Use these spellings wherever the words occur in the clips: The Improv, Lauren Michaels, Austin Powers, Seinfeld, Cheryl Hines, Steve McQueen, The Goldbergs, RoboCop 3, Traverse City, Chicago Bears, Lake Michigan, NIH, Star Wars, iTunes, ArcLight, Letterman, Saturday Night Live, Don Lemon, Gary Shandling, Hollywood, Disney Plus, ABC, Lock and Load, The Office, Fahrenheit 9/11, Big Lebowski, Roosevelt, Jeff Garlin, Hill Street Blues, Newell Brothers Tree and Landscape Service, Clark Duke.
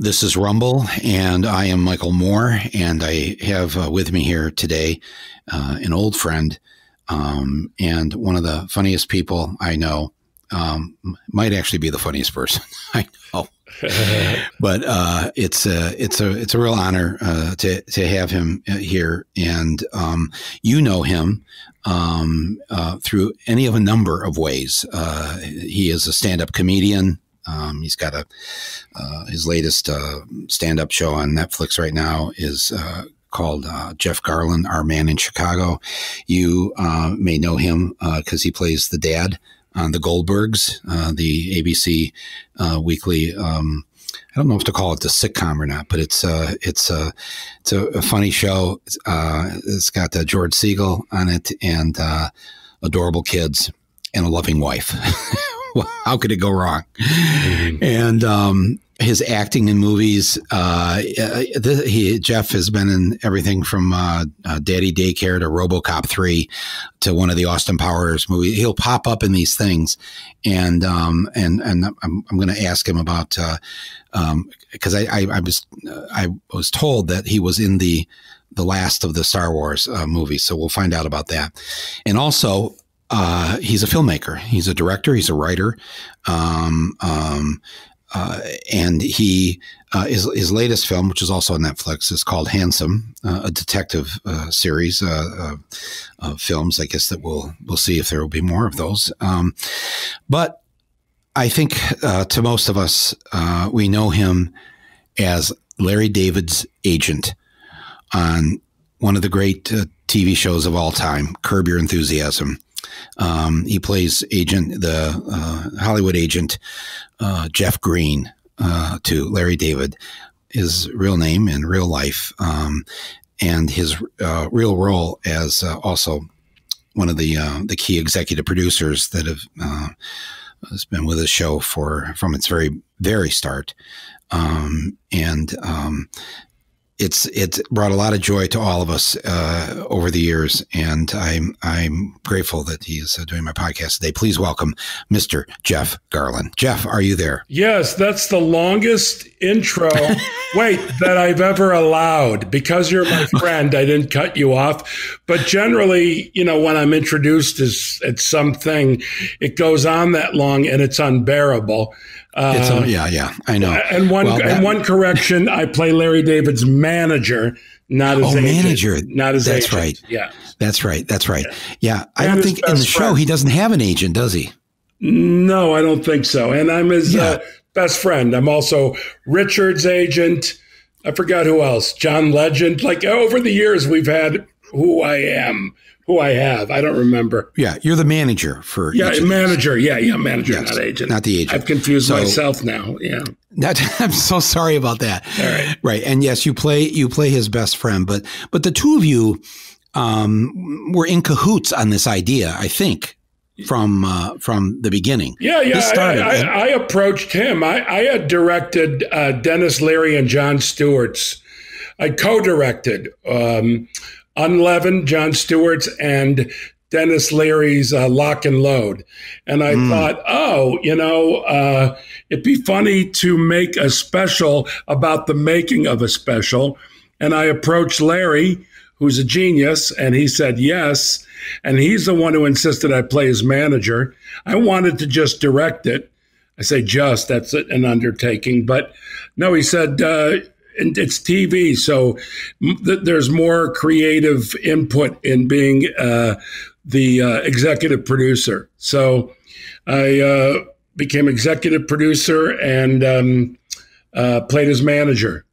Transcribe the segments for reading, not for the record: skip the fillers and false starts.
This is Rumble, and I am Michael Moore, and I have with me here today an old friend and one of the funniest people I know. Might actually be the funniest person I know, but it's a real honor to have him here. And you know him through any of a number of ways. He is a stand-up comedian. He's got his latest stand-up show on Netflix right now is called Jeff Garlin, Our Man in Chicago. You may know him because he plays the dad on The Goldbergs, the ABC weekly. I don't know if to call it the sitcom or not, but it's a funny show. It's got George Segal on it, and adorable kids, and a loving wife. How could it go wrong? Mm-hmm. And his acting in movies, Jeff has been in everything from Daddy Daycare to RoboCop 3 to one of the Austin Powers movies. He'll pop up in these things, and I'm going to ask him about because I was told that he was in the last of the Star Wars movies, so we'll find out about that. And also, he's a filmmaker. He's a director. He's a writer. And he his latest film, which is also on Netflix, is called Handsome, a detective series of films. I guess that we'll see if there will be more of those. But I think to most of us, we know him as Larry David's agent on one of the great TV shows of all time, Curb Your Enthusiasm. He plays agent, the Hollywood agent, Jeff Green, to Larry David, his real name in real life, and his real role as also one of the key executive producers that has been with the show from its very start, It's brought a lot of joy to all of us over the years, and I'm grateful that he is doing my podcast today. Please welcome Mr. Jeff Garlin. Jeff, are you there? Yes, that's the longest intro, wait, that I've ever allowed. Because you're my friend, I didn't cut you off. But generally, you know, when I'm introduced at something, it goes on that long, and it's unbearable. Yeah, I know. And one correction: I play Larry David's manager, not his agent. Manager, not his agent. That's right. Yeah, that's right. That's right. Yeah, I don't think in the show he doesn't have an agent, does he? No, I don't think so. And I'm his best friend. I'm also Richard's agent. I forgot who else. John Legend. Like over the years, we've had who I have. I don't remember. Yeah, you're the manager for each of manager. These. Yeah, manager, yes, not agent. Not the agent. I've confused myself now. Yeah. I'm so sorry about that. All right. Right. And yes, you play his best friend, but the two of you were in cahoots on this idea, I think, from the beginning. Yeah, yeah. I approached him. I had directed Dennis Leary and Jon Stewart's. I co-directed Unleavened, Jon Stewart's, and Dennis Leary's Lock and Load. And I thought, oh, you know, it'd be funny to make a special about the making of a special. And I approached Larry, who's a genius, and he said yes. And he's the one who insisted I play his manager. I wanted to just direct it. I say just, that's an undertaking. But no, he said, and it's TV, so there's more creative input in being the executive producer. So I became executive producer and played as manager.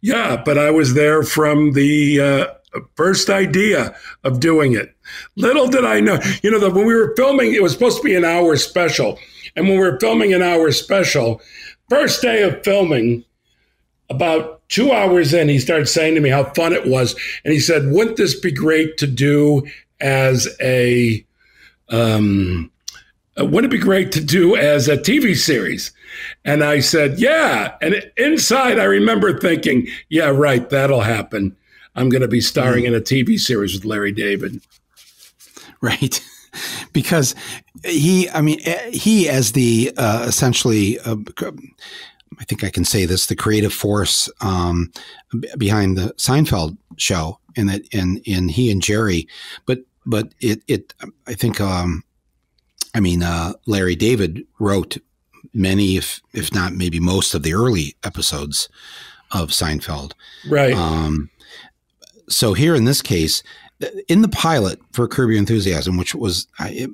Yeah, but I was there from the first idea of doing it. Little did I know, you know, that when we were filming, it was supposed to be an hour special. And when we were filming an hour special, first day of filming, about 2 hours in, he started saying to me how fun it was. And he said, wouldn't this be great to do as a TV series? And I said, yeah. And inside, I remember thinking, yeah, right, that'll happen. I'm going to be starring in a TV series with Larry David. right? Because he as the essentially, I think I can say this, the creative force behind the Seinfeld show, and that, and he and Jerry, but it I think Larry David wrote many, if not maybe most of the early episodes of Seinfeld, right? So here in this case, in the pilot for Curb Your Enthusiasm, which was it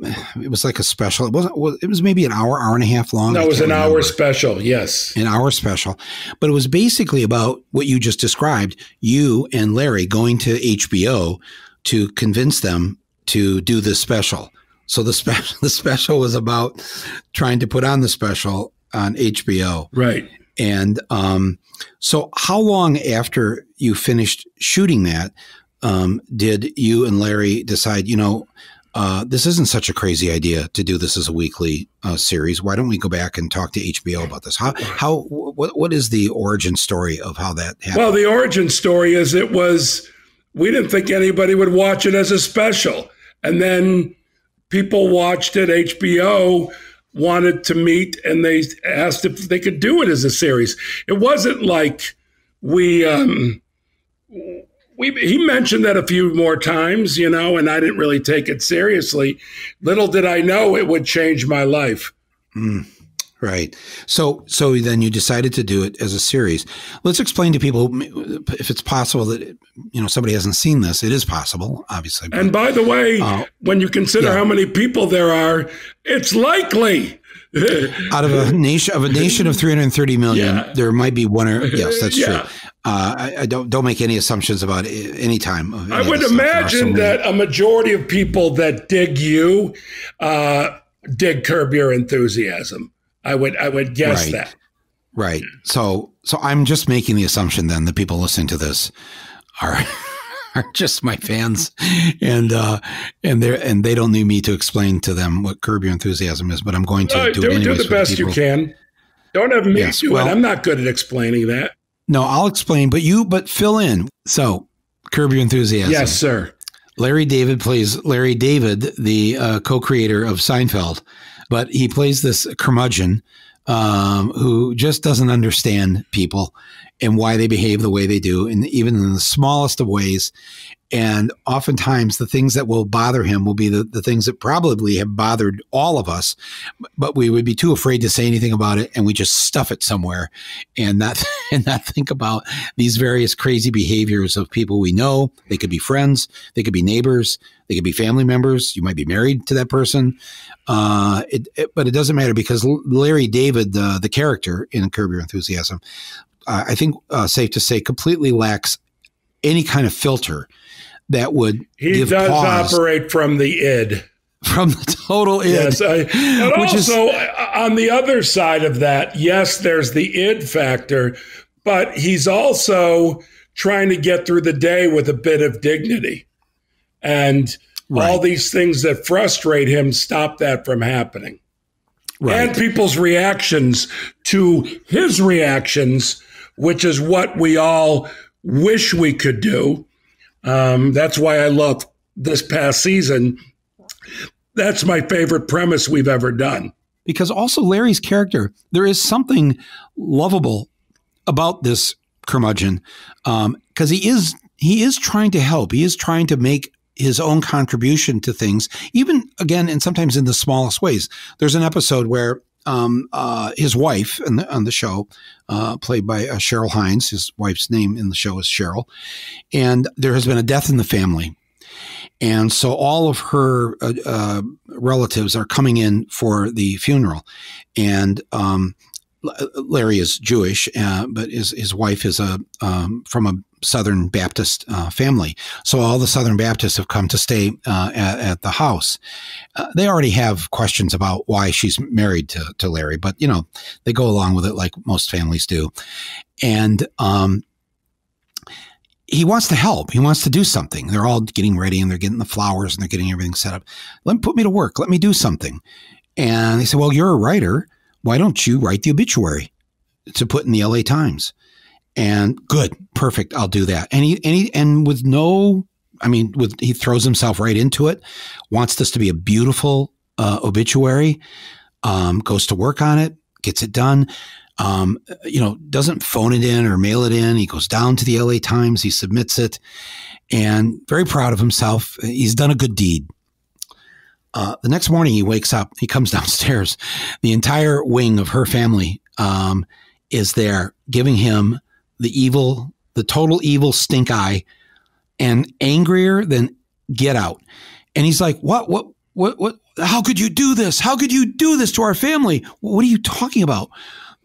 was like a special. It wasn't. It was maybe an hour and a half long. No, it was an hour special. Yes, an hour special. But it was basically about what you just described. You and Larry going to HBO to convince them to do this special. So the special was about trying to put on the special on HBO, right? And so, how long after you finished shooting that? Did you and Larry decide, this isn't such a crazy idea to do this as a weekly series. Why don't we go back and talk to HBO about this? What is the origin story of how that happened? Well, the origin story is we didn't think anybody would watch it as a special. And then people watched it. HBO wanted to meet and they asked if they could do it as a series. It wasn't like he mentioned that a few more times, and I didn't really take it seriously. Little did I know it would change my life. Mm, right. So then you decided to do it as a series. Let's explain to people, if it's possible, that somebody hasn't seen this. It is possible, obviously. But, and by the way, when you consider how many people there are, it's likely. Out of a nation of 330 million, there might be one. Yes, that's true. I don't make any assumptions about any time. I would imagine that a majority of people that dig you dig Curb Your Enthusiasm. I would guess that. Right. So I'm just making the assumption then that people listening to this are just my fans, and they don't need me to explain to them what Curb Your Enthusiasm is. But I'm going to do the best you can. Don't have me do it. I'm not good at explaining that. No, I'll explain, but fill in. So, Curb Your Enthusiasm. Yes, sir. Larry David plays Larry David, the co-creator of Seinfeld, but he plays this curmudgeon who just doesn't understand people and why they behave the way they do, and even in the smallest of ways. And oftentimes the things that will bother him will be the things that probably have bothered all of us, but we would be too afraid to say anything about it, and we just stuff it somewhere and not think about these various crazy behaviors of people we know. They could be friends, they could be neighbors, they could be family members. You might be married to that person, but it doesn't matter, because Larry David, the character in Curb Your Enthusiasm, I think safe to say completely lacks any kind of filter that would operate from the id. From the total id. Yes, on the other side of that, yes, there's the id factor, but he's also trying to get through the day with a bit of dignity. And all these things that frustrate him stop that from happening. Right. And people's reactions to his reactions, which is what we all wish we could do. That's why I love this past season. That's my favorite premise we've ever done. Because also Larry's character, there is something lovable about this curmudgeon, because he is trying to help. He is trying to make his own contribution to things, even again, and sometimes in the smallest ways. There's an episode where his wife on the show, played by Cheryl Hines, his wife's name in the show is Cheryl, and there has been a death in the family. And so all of her relatives are coming in for the funeral. And Larry is Jewish, but his wife is from a Southern Baptist family. So all the Southern Baptists have come to stay at the house. They already have questions about why she's married to Larry, but they go along with it like most families do. And he wants to help. He wants to do something. They're all getting ready and they're getting the flowers and they're getting everything set up. Put me to work. Let me do something. And they say, well, you're a writer. Why don't you write the obituary to put in the LA Times? And good, perfect, I'll do that. And with no I mean, he throws himself right into it, wants this to be a beautiful obituary, goes to work on it, gets it done. You know, doesn't phone it in or mail it in. He goes down to the LA Times, he submits it, and very proud of himself. He's done a good deed. The next morning he wakes up, he comes downstairs. The entire wing of her family is there giving him the evil, the total evil stink eye, and angrier than get out. And he's like, what, how could you do this? How could you do this to our family? What are you talking about?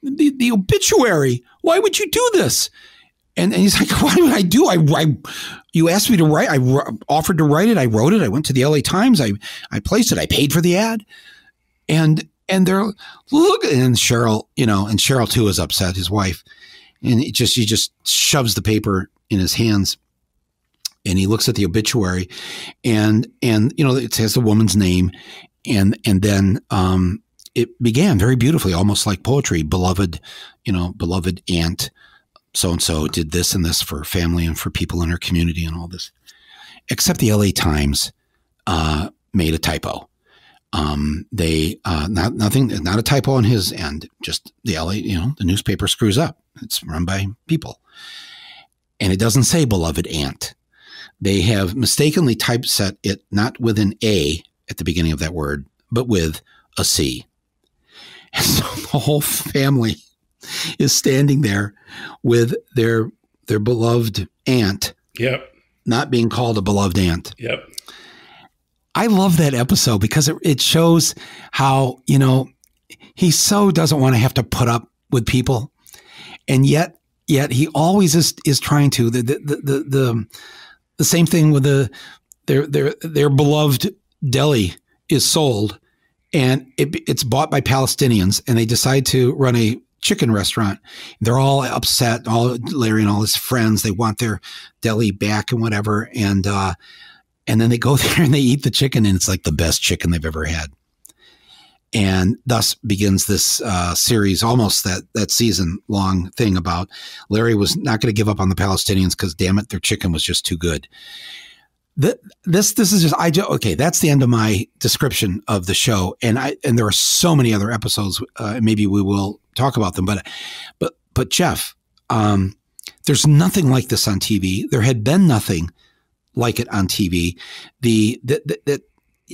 The obituary. Why would you do this? And he's like, why would I do? You asked me to write. I offered to write it. I wrote it. I went to the LA Times. I placed it. I paid for the ad. And they're look. And Cheryl, you know, and Cheryl too is upset, his wife. And he just shoves the paper in his hands. And he looks at the obituary, and you know, it has the woman's name, and then it began very beautifully, almost like poetry. Beloved, you know, beloved aunt so-and-so did this and this for her family and for people in her community and all this. Except the LA Times made a typo. Not a typo on his end, just the LA, you know, the newspaper screws up. It's run by people. And it doesn't say beloved aunt. They have mistakenly typeset it not with an A at the beginning of that word, but with a C. And so the whole family is standing there with their beloved aunt. Yep. Not being called a beloved aunt. Yep. I love that episode because it shows how, you know, he so doesn't want to have to put up with people. And yet he always is trying to, the same thing with their beloved deli is sold, and it's bought by Palestinians, and they decide to run a chicken restaurant. They're all upset. All Larry and all his friends, they want their deli back and whatever, and then they go there and they eat the chicken, and it's like the best chicken they've ever had. And thus begins this series, almost that season-long thing about Larry was not going to give up on the Palestinians because, damn it, their chicken was just too good. This is just okay. That's the end of my description of the show, and there are so many other episodes. Maybe we will talk about them, but Jeff, there's nothing like this on TV. There had been nothing like it on TV.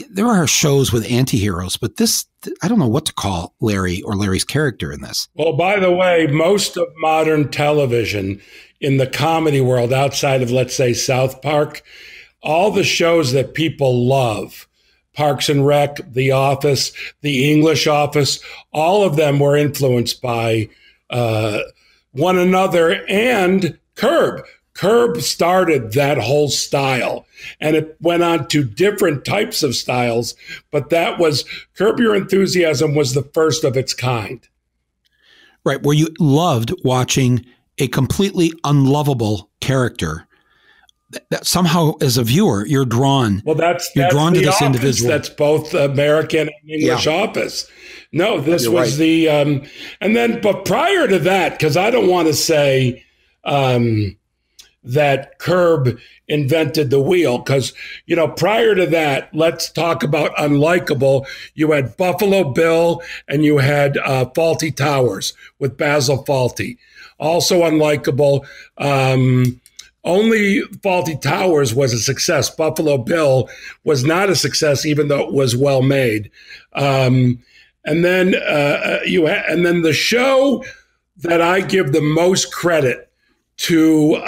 There are shows with anti-heroes, but this, I don't know what to call Larry or Larry's character in this. Well, by the way, most of modern television in the comedy world, outside of, let's say, South Park, all the shows that people love, Parks and Rec, The Office, The English Office, all of them were influenced by one another and Curb. Curb started that whole style, and it went on to different types of styles, but that was Curb Your Enthusiasm was the first of its kind. Right, where you loved watching a completely unlovable character that somehow as a viewer, you're drawn. Well, that's drawn to this Office. Individual. That's both American and English Office. No, this you're was right. The, and then, but prior to that, because I don't want to say, that Curb invented the wheel, because, you know, prior to that, let's talk about unlikable. You had Buffalo Bill and you had Fawlty Towers with Basil Fawlty. Also unlikable. Only Fawlty Towers was a success. Buffalo Bill was not a success, even though it was well made. And then the show that I give the most credit to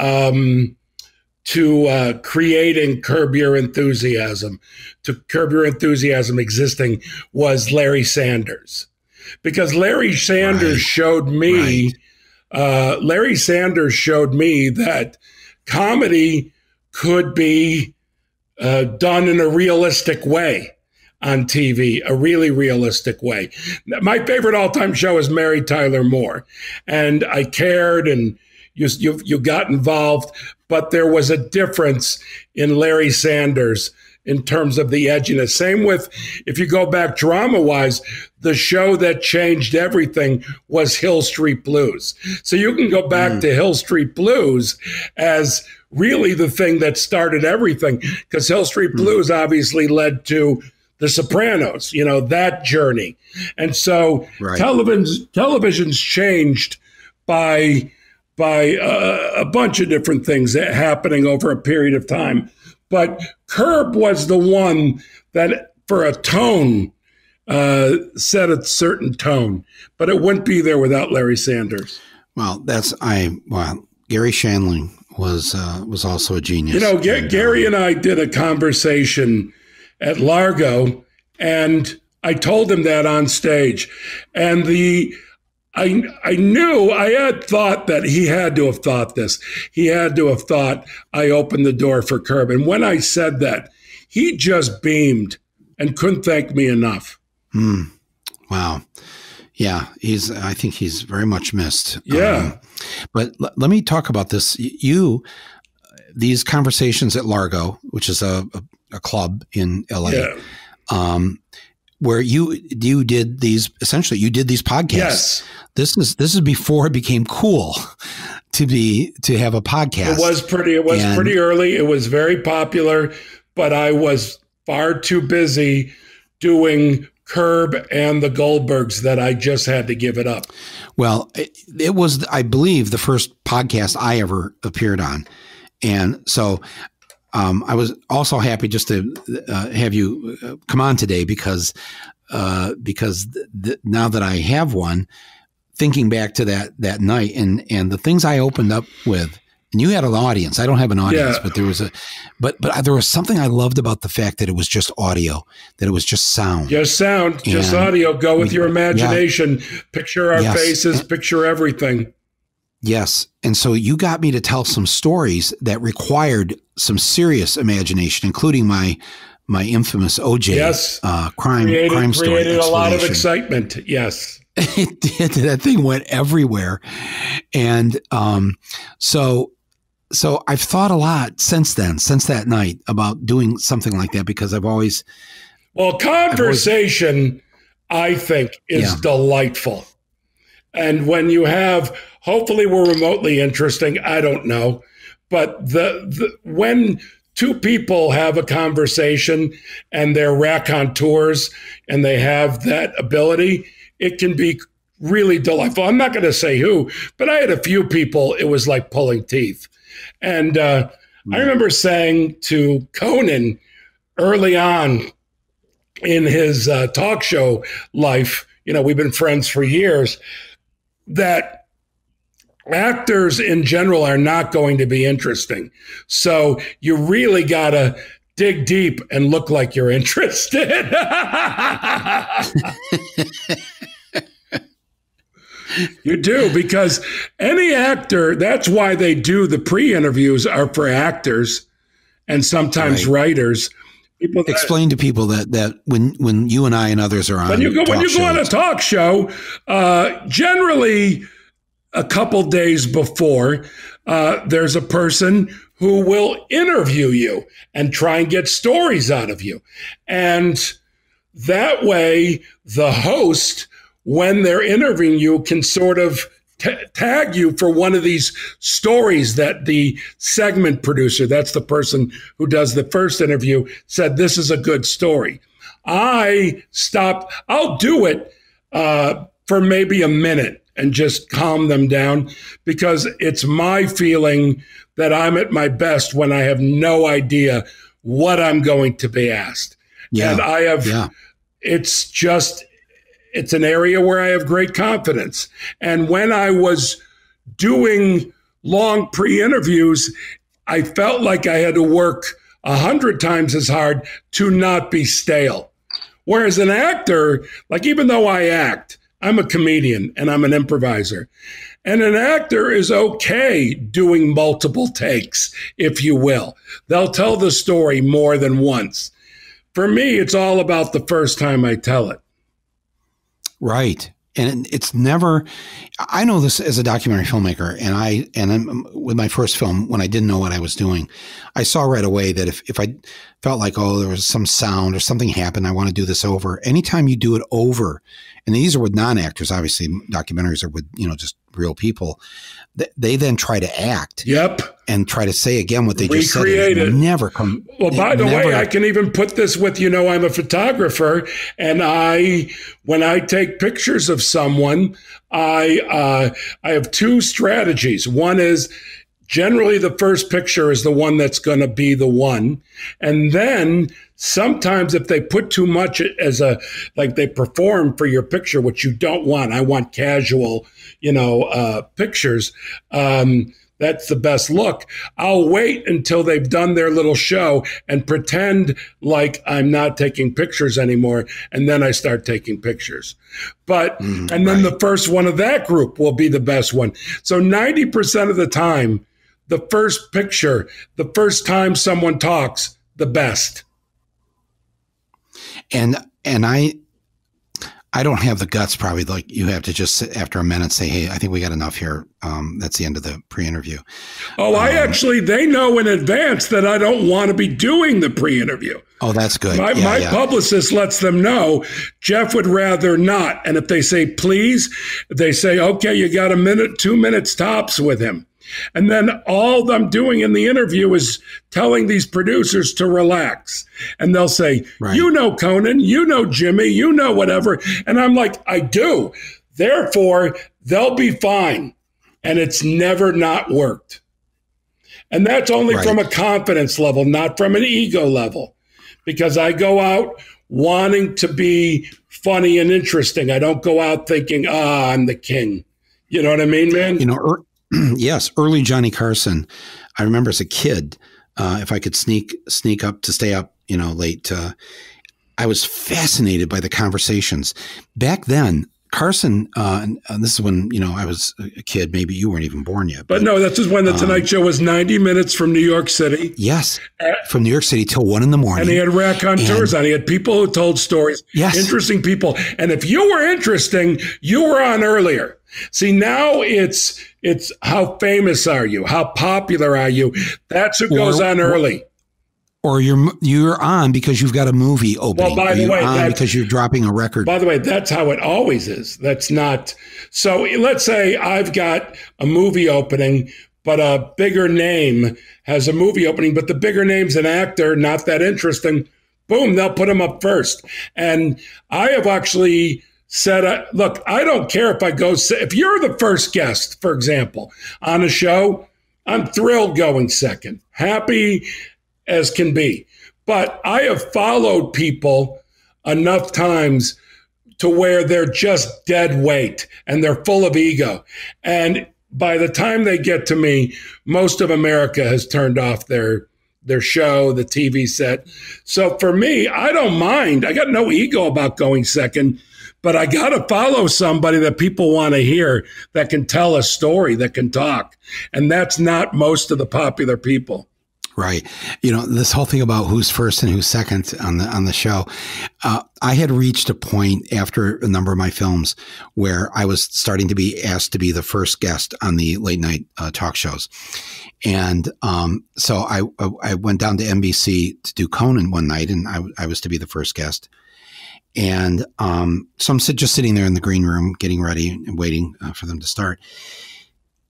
creating Curb Your Enthusiasm, to Curb Your Enthusiasm existing, was Larry Sanders. Because Larry Sanders showed me, Larry Sanders showed me that comedy could be done in a realistic way on TV, a really realistic way. My favorite all-time show is Mary Tyler Moore. And I cared, and you got involved, but there was a difference in Larry Sanders in terms of the edginess. Same with, if you go back drama-wise, the show that changed everything was Hill Street Blues. So you can go back to Hill Street Blues as really the thing that started everything, because Hill Street Blues obviously led to The Sopranos, you know, that journey. And so television's changed by a bunch of different things happening over a period of time. But Curb was the one that, for a tone, set a certain tone. But it wouldn't be there without Larry Sanders. Well, Gary Shandling was also a genius. You know, Gary and I did a conversation at Largo, and I told him that on stage. And I knew, I had thought that he had to have thought this. He had to have thought I opened the door for Curb. And when I said that, he just beamed and couldn't thank me enough. Wow. Yeah, I think he's very much missed. Yeah. But let me talk about this. These conversations at Largo, which is a club in LA, where you did these, essentially you did these podcasts. Yes. This is before it became cool to have a podcast. It was pretty early. It was very popular, but I was far too busy doing Curb and the Goldbergs that I just had to give it up. Well, it was, I believe, the first podcast I ever appeared on. And so I was also happy just to have you come on today because now that I have one, thinking back to that night and the things I opened up with, and you had an audience. I don't have an audience, but there was there was something I loved about the fact that it was just audio, that it was just sound. Just sound, just audio. Go with your imagination. Yeah. Picture our faces, picture everything. Yes. And so you got me to tell some stories that required some serious imagination, including my infamous OJ crime story. It created a lot of excitement. Yes. It did. That thing went everywhere. And so I've thought a lot since then, since that night, about doing something like that, because I've always. Well, conversation, I think, is delightful. And when you have, hopefully we're remotely interesting, I don't know, but when two people have a conversation and they're raconteurs and they have that ability, it can be really delightful. I'm not going to say who, but I had a few people, it was like pulling teeth. And I remember saying to Conan early on in his talk show life, you know, we've been friends for years, that actors in general are not going to be interesting. So you really got to dig deep and look like you're interested. You do, because any actor, that's why they do the pre-interviews, are for actors and sometimes writers. Explain to people that when you and I and others are on, when you go on a talk show, generally a couple days before, there's a person who will interview you and try and get stories out of you. And that way the host, when they're interviewing you, can sort of tag you for one of these stories that the segment producer, that's the person who does the first interview, said, this is a good story. I stopped. I'll do it for maybe a minute and just calm them down, because it's my feeling that I'm at my best when I have no idea what I'm going to be asked. Yeah. And I have, it's an area where I have great confidence. And when I was doing long pre-interviews, I felt like I had to work 100 times as hard to not be stale. Whereas an actor, like, even though I act, I'm a comedian and I'm an improviser. And an actor is okay doing multiple takes, if you will. They'll tell the story more than once. For me, it's all about the first time I tell it. Right. And it's never, I know this as a documentary filmmaker, and with my first film, when I didn't know what I was doing, I saw right away that if I felt like, oh, there was some sound or something happened, I want to do this over. Anytime you do it over, and these are with non-actors, obviously documentaries are with, you know, just real people, they then try to act. Yep. And try to say again what they just said. It never come. Well, by the way, I can even put this with, you know, I'm a photographer, and when I take pictures of someone, I have two strategies. One is generally the first picture is the one that's going to be the one. And then sometimes if they put too much as like they perform for your picture, which you don't want, I want casual, you know, pictures. That's the best look. I'll wait until they've done their little show and pretend like I'm not taking pictures anymore. And then I start taking pictures. But, and then the first one of that group will be the best one. So 90% of the time, the first picture, the first time someone talks, the best. And I don't have the guts, probably, like you have to just sit after a minute and say, hey, I think we got enough here. That's the end of the pre-interview. Oh, I actually, they know in advance that I don't want to be doing the pre-interview. Oh, that's good. My publicist lets them know Jeff would rather not. And if they say, please, they say, okay, you got a minute, 2 minutes tops with him. And then all I'm doing in the interview is telling these producers to relax. And they'll say, you know Conan, you know Jimmy, you know whatever. And I'm like, I do. Therefore, they'll be fine. And it's never not worked. And that's only from a confidence level, not from an ego level. Because I go out wanting to be funny and interesting. I don't go out thinking, I'm the king. You know what I mean, man? You know, yes, early Johnny Carson. I remember as a kid, if I could sneak up to stay up, you know, late, I was fascinated by the conversations. Back then, Carson, and this is when, you know, I was a kid. Maybe you weren't even born yet. But no, this is when The Tonight Show was 90 minutes from New York City. Yes, from New York City till 1 in the morning. And he had raconteurs on. He had people who told stories, interesting people. And if you were interesting, you were on earlier. See, now it's how famous are you? How popular are you? That's what goes on early. Or you're on because you've got a movie opening. Well, by the way, because you're dropping a record. By the way, that's how it always is. That's not. So let's say I've got a movie opening, but a bigger name has a movie opening, but the bigger name's an actor, not that interesting. Boom, they'll put him up first. And I have actually said, look, I don't care if I go, if you're the first guest, for example, on a show, I'm thrilled going second, happy as can be. But I have followed people enough times to where they're just dead weight and they're full of ego. And by the time they get to me, most of America has turned off their show, the TV set. So for me, I don't mind. I got no ego about going second. But I got to follow somebody that people want to hear, that can tell a story, that can talk. And that's not most of the popular people. Right. You know, this whole thing about who's first and who's second on the show, I had reached a point after a number of my films where I was starting to be asked to be the first guest on the late night talk shows. And so I went down to NBC to do Conan one night, and I was to be the first guest. And so I'm just sitting there in the green room, getting ready and waiting for them to start.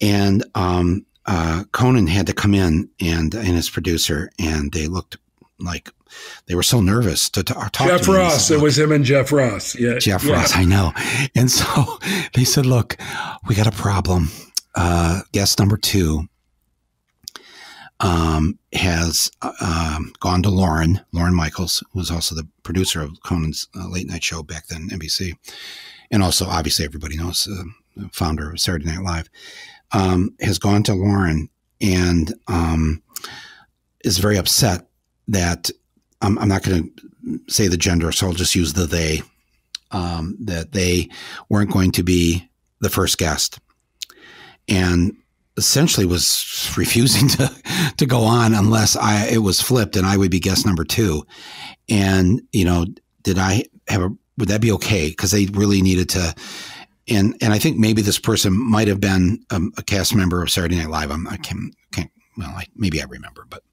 And Conan had to come in and his producer, and they looked like they were so nervous to talk to Jeff Ross. It was him and Jeff Ross. Yeah, Jeff Ross, I know. And so they said, look, we got a problem. Guest number two has gone to Lauren Michaels, who was also the producer of Conan's late night show back then, NBC, and also obviously everybody knows the founder of Saturday Night Live, has gone to Lauren and is very upset that I'm not going to say the gender, so I'll just use the they, that they weren't going to be the first guest, and essentially was refusing to go on unless it was flipped and I would be guest number two. And, you know, would that be okay? Because they really needed to And I think maybe this person might have been a cast member of Saturday Night Live. Maybe I remember, but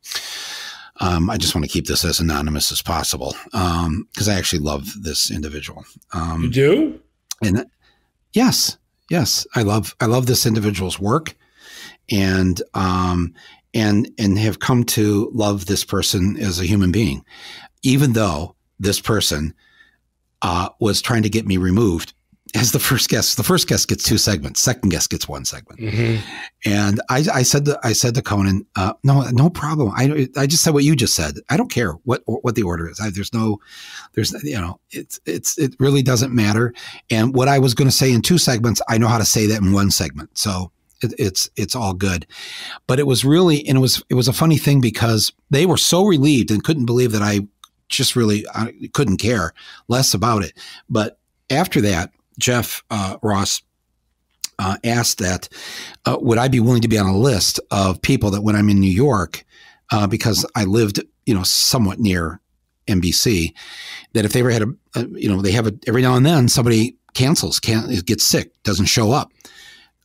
I just want to keep this as anonymous as possible because I actually love this individual. You do? And yes, I love this individual's work, and have come to love this person as a human being, even though this person was trying to get me removed. As the first guest gets 2 segments. Second guest gets 1 segment. Mm-hmm. And I said to Conan, no problem. I just said what you just said. I don't care what the order is. It really doesn't matter. And what I was going to say in 2 segments, I know how to say that in 1 segment. So it's all good. But it was really, and it was a funny thing because they were so relieved and couldn't believe that I couldn't care less about it. But after that, Jeff Ross asked that, would I be willing to be on a list of people that when I'm in New York, because I lived, somewhat near NBC, that if they ever had every now and then somebody gets sick, doesn't show up.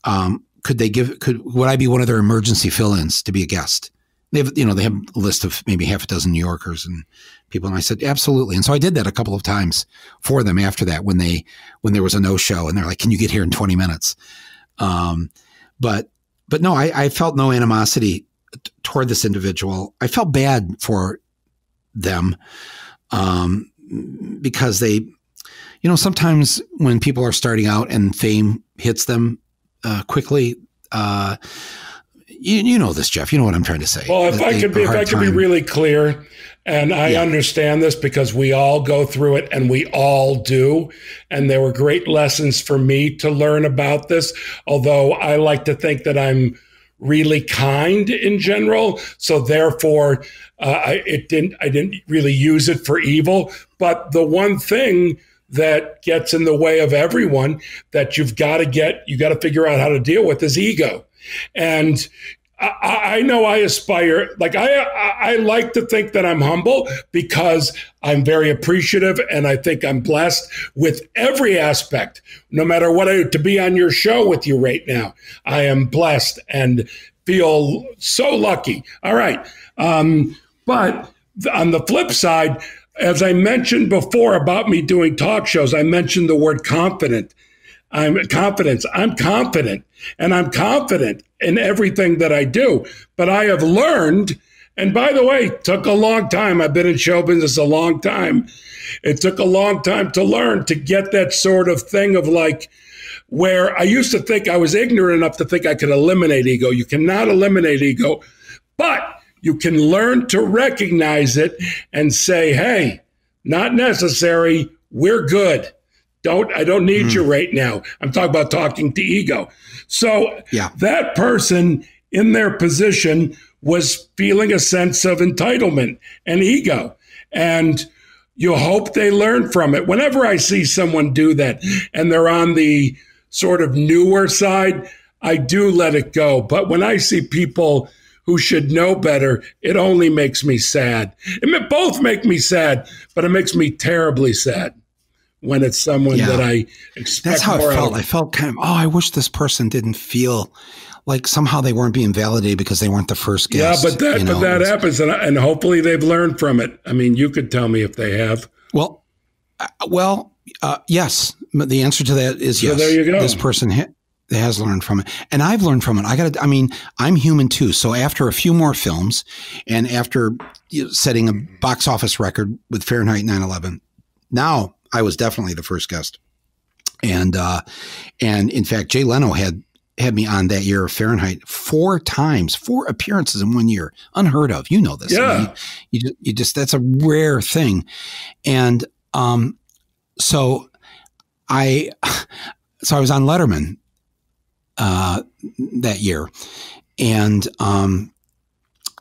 Would I be one of their emergency fill-ins to be a guest? They have a list of maybe half a dozen New Yorkers and people. And I said, absolutely. And so I did that a couple of times for them after that, when there was a no show and they're like, can you get here in 20 minutes? But no, I felt no animosity toward this individual. I felt bad for them, because they, sometimes when people are starting out and fame hits them, quickly, you know this, Jeff. You know what I'm trying to say. Well, if I could be really clear, and I understand this because we all go through it and we all do, and there were great lessons for me to learn about this, although I like to think that I'm really kind in general. So therefore, I didn't really use it for evil. But the one thing that gets in the way of everyone that you got to figure out how to deal with is ego. And I know I aspire, like I like to think that I'm humble because I'm very appreciative and I think I'm blessed with every aspect, no matter what I do. To be on your show with you right now, I am blessed and feel so lucky. All right. But on the flip side, as I mentioned before about me doing talk shows, I mentioned the word confident. I'm confident, and I'm confident in everything that I do. But I have learned, and by the way, it took a long time. I've been in show business a long time. It took a long time to learn to get that sort of thing of like, where I used to think I was ignorant enough to think I could eliminate ego. You cannot eliminate ego, but you can learn to recognize it and say, hey, not necessary, we're good. I don't need you right now. I'm talking about talking to ego. So that person in their position was feeling a sense of entitlement and ego. And you hope they learn from it. Whenever I see someone do that and they're on the sort of newer side, I do let it go. But when I see people who should know better, it only makes me sad. It both make me sad, but it makes me terribly sad when it's someone that I expect. That's how I felt. I felt kind of, I wish this person didn't feel like somehow they weren't being validated because they weren't the first guest. Yeah, but that happens, and hopefully they've learned from it. I mean, you could tell me if they have. Well, yes. The answer to that is yes. So there you go. This person has learned from it, and I've learned from it. I'm human too. So after a few more films, and after setting a box office record with Fahrenheit 9/11, now I was definitely the first guest. And in fact, Jay Leno had me on that year of Fahrenheit 4 times, 4 appearances in 1 year. Unheard of. You know this. Yeah. I mean, you just, that's a rare thing. And so I was on Letterman that year. And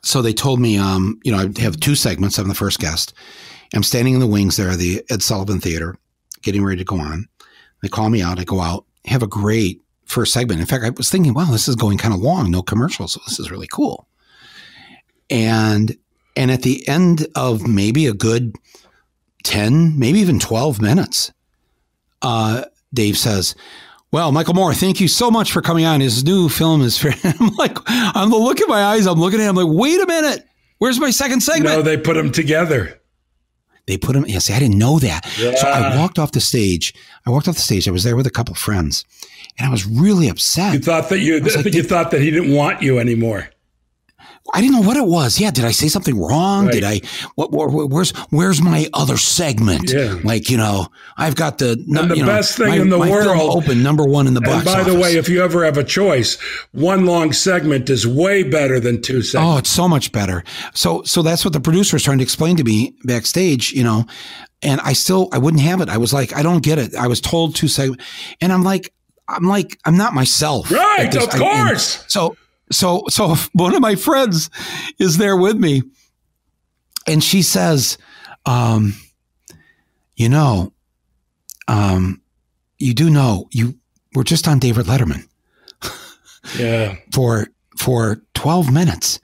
so they told me, I have 2 segments. I'm the first guest. I'm standing in the wings there at the Ed Sullivan Theater, getting ready to go on. They call me out. I go out, have a great first segment. In fact, I was thinking, wow, this is going kind of long, no commercials. So this is really cool. And at the end of maybe a good 10, maybe even 12 minutes, Dave says, Well, Michael Moore, thank you so much for coming on. His new film is fair. I'm like, I'm the look in my eyes. I'm looking at him like, wait a minute. Where's my second segment? No, they put them together. They put them. Yeah, see, I didn't know that. Yeah. So I walked off the stage. I was there with a couple of friends, and I was really upset. You thought that you thought that he didn't want you anymore. I didn't know what it was. Yeah, did I say something wrong? Right. Did I? Where's my other segment? Yeah. Like, you know, I've got the best thing in the world, open #1 in the box office. By the way, if you ever have a choice, one long segment is way better than two segments. Oh, it's so much better. So that's what the producer was trying to explain to me backstage. You know, and I wouldn't have it. I was like, I don't get it. I was told 2 segments, and I'm like, I'm not myself. Right, of course. So one of my friends is there with me, and she says, you do know you were just on David Letterman for 12 minutes.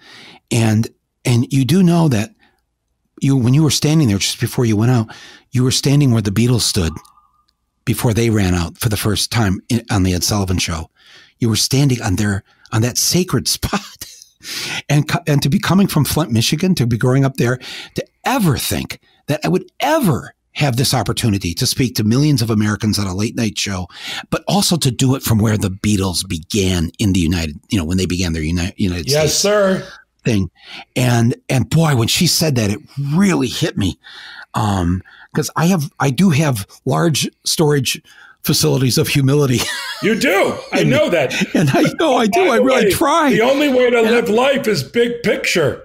And you do know that when you were standing there just before you went out, you were standing where the Beatles stood before they ran out for the first time on the Ed Sullivan Show. You were standing on that sacred spot, and to be coming from Flint, Michigan, to be growing up there, to ever think that I would ever have this opportunity to speak to millions of Americans on a late night show, but also to do it from where the Beatles began in the when they began their United States. Yes, sir. Thing. And boy, when she said that, it really hit me. 'Cause I do have large storage facilities of humility. You do. I know that. And I know I do. I really try. The only way to live life is big picture.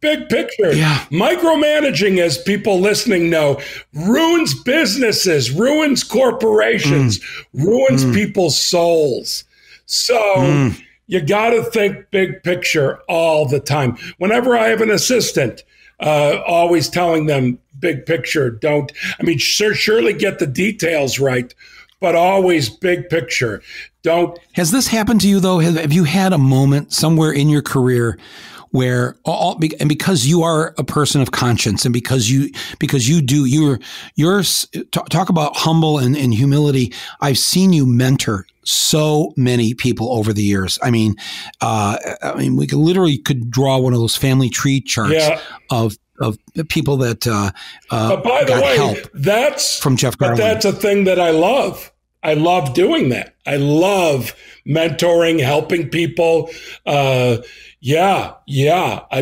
Big picture. Yeah. Micromanaging, as people listening know, ruins businesses, ruins corporations, ruins people's souls. So you got to think big picture all the time. Whenever I have an assistant, always telling them big picture. Surely get the details right, but always big picture. Don't. Has this happened to you though? Have you had a moment somewhere in your career where because you are a person of conscience, and because you're talk about humble and humility. I've seen you mentor so many people over the years. I mean, we could literally draw one of those family tree charts of people that got help from Jeff Garlin. But that's a thing that I love. I love doing that. I love mentoring, helping people. I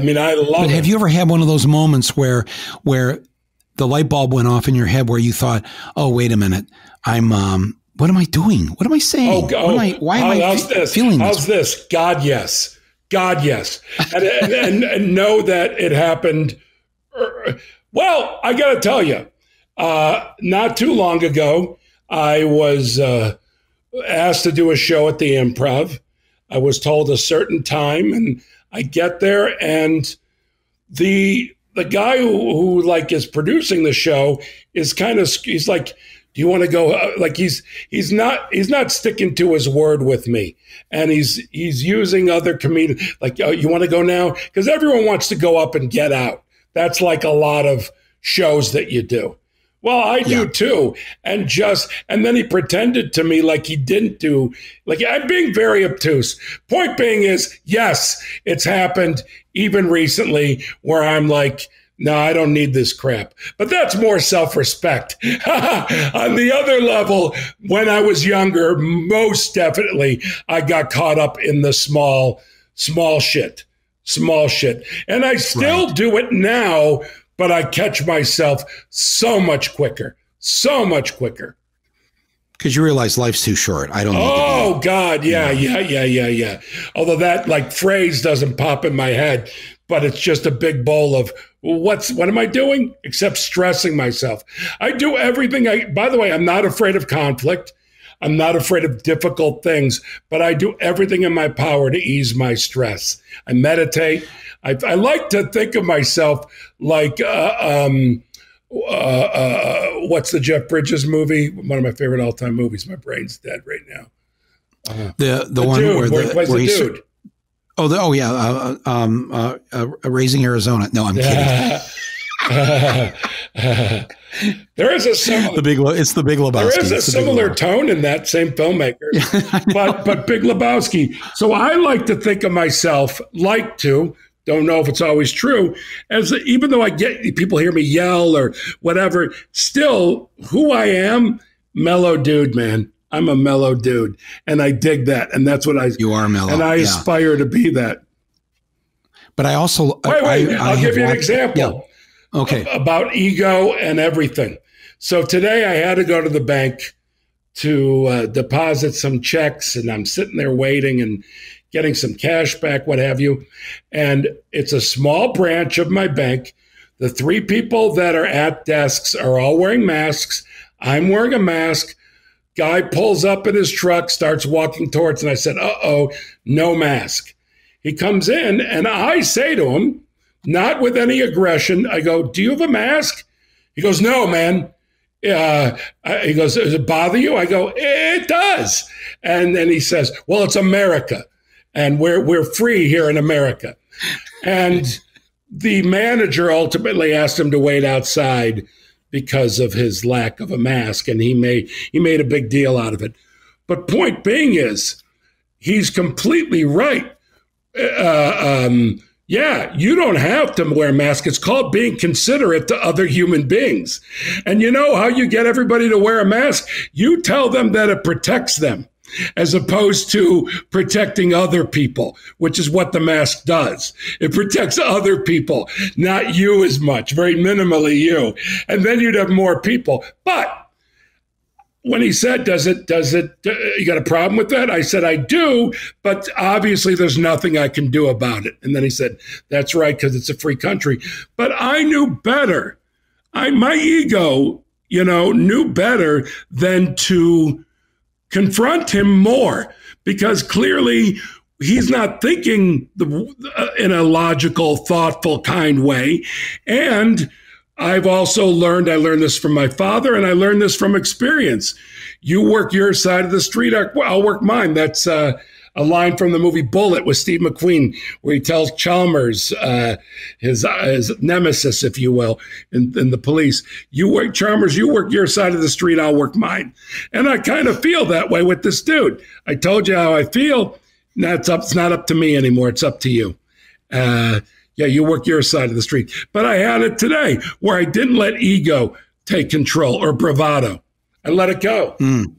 mean, I love it. Have you ever had one of those moments where the light bulb went off in your head, where you thought, oh, wait a minute, what am I doing? What am I saying? Why am I feeling this? God, yes. God, yes. And know that it happened. Well, I got to tell you, not too long ago, I was asked to do a show at the Improv. I was told a certain time, and I get there, and the guy who like is producing the show is kind of, he's like, do you want to go? Like he's not sticking to his word with me, and he's using other comedians. Like, oh, you want to go now? Because everyone wants to go up and get out. That's like a lot of shows that you do. Well, I do too. And then he pretended to me like he didn't do, like I'm being very obtuse. Point being is, yes, it's happened even recently where I'm like, no, I don't need this crap. But that's more self-respect. On the other level, when I was younger, most definitely, I got caught up in the small shit. And I still do it now, but I catch myself so much quicker. Because you realize life's too short. I don't know. Oh, God. Yeah. Although that like phrase doesn't pop in my head, but it's just a big bowl of what am I doing? Except stressing myself. I do everything. By the way, I'm not afraid of conflict. I'm not afraid of difficult things, but I do everything in my power to ease my stress. I meditate. I like to think of myself like, what's the Jeff Bridges movie? One of my favorite all-time movies. My brain's dead right now. The one where he plays the dude. Raising Arizona. No, I'm kidding. There is a similar, it's the Big Lebowski. There is a similar tone in that same filmmaker, but Big Lebowski. So I like to think of myself, don't know if it's always true, as even though I get people hear me yell or whatever, still who I am, mellow dude, man. I'm a mellow dude, and I dig that, and that's what I. You are mellow, and I aspire to be that. But I also I'll give you an example. Yeah. Okay, about ego and everything. So today I had to go to the bank to deposit some checks, and I'm sitting there waiting and getting some cash back, what have you. And it's a small branch of my bank. The three people that are at desks are all wearing masks. I'm wearing a mask. Guy pulls up in his truck, starts walking towards, and I said, uh-oh, no mask. He comes in, and I say to him, not with any aggression, I go, do you have a mask? He goes, no, man. He goes, does it bother you? I go, it does. And then he says, well, it's America, and we're free here in America. And the manager ultimately asked him to wait outside because of his lack of a mask, and he made a big deal out of it. But point being is, he's completely right. Yeah, you don't have to wear a mask. It's called being considerate to other human beings. And you know how you get everybody to wear a mask? You tell them that it protects them, as opposed to protecting other people, which is what the mask does. It protects other people, not you as much, very minimally you. And then you'd have more people. But when he said, you got a problem with that? I said, I do, but obviously there's nothing I can do about it. And then he said, that's right, because it's a free country. But I knew better. My ego, knew better than to confront him more, because clearly he's not thinking in a logical, thoughtful, kind way. And I've also learned this from my father, and I learned this from experience. You work your side of the street, I'll work mine. That's a line from the movie Bullet with Steve McQueen, where he tells Chalmers, his nemesis, if you will, in the police, you work your side of the street, I'll work mine. And I kind of feel that way with this dude. I told you how I feel. Now it's not up to me anymore. It's up to you. Yeah, you work your side of the street. But I had it today where I didn't let ego take control or bravado. I let it go. Mm.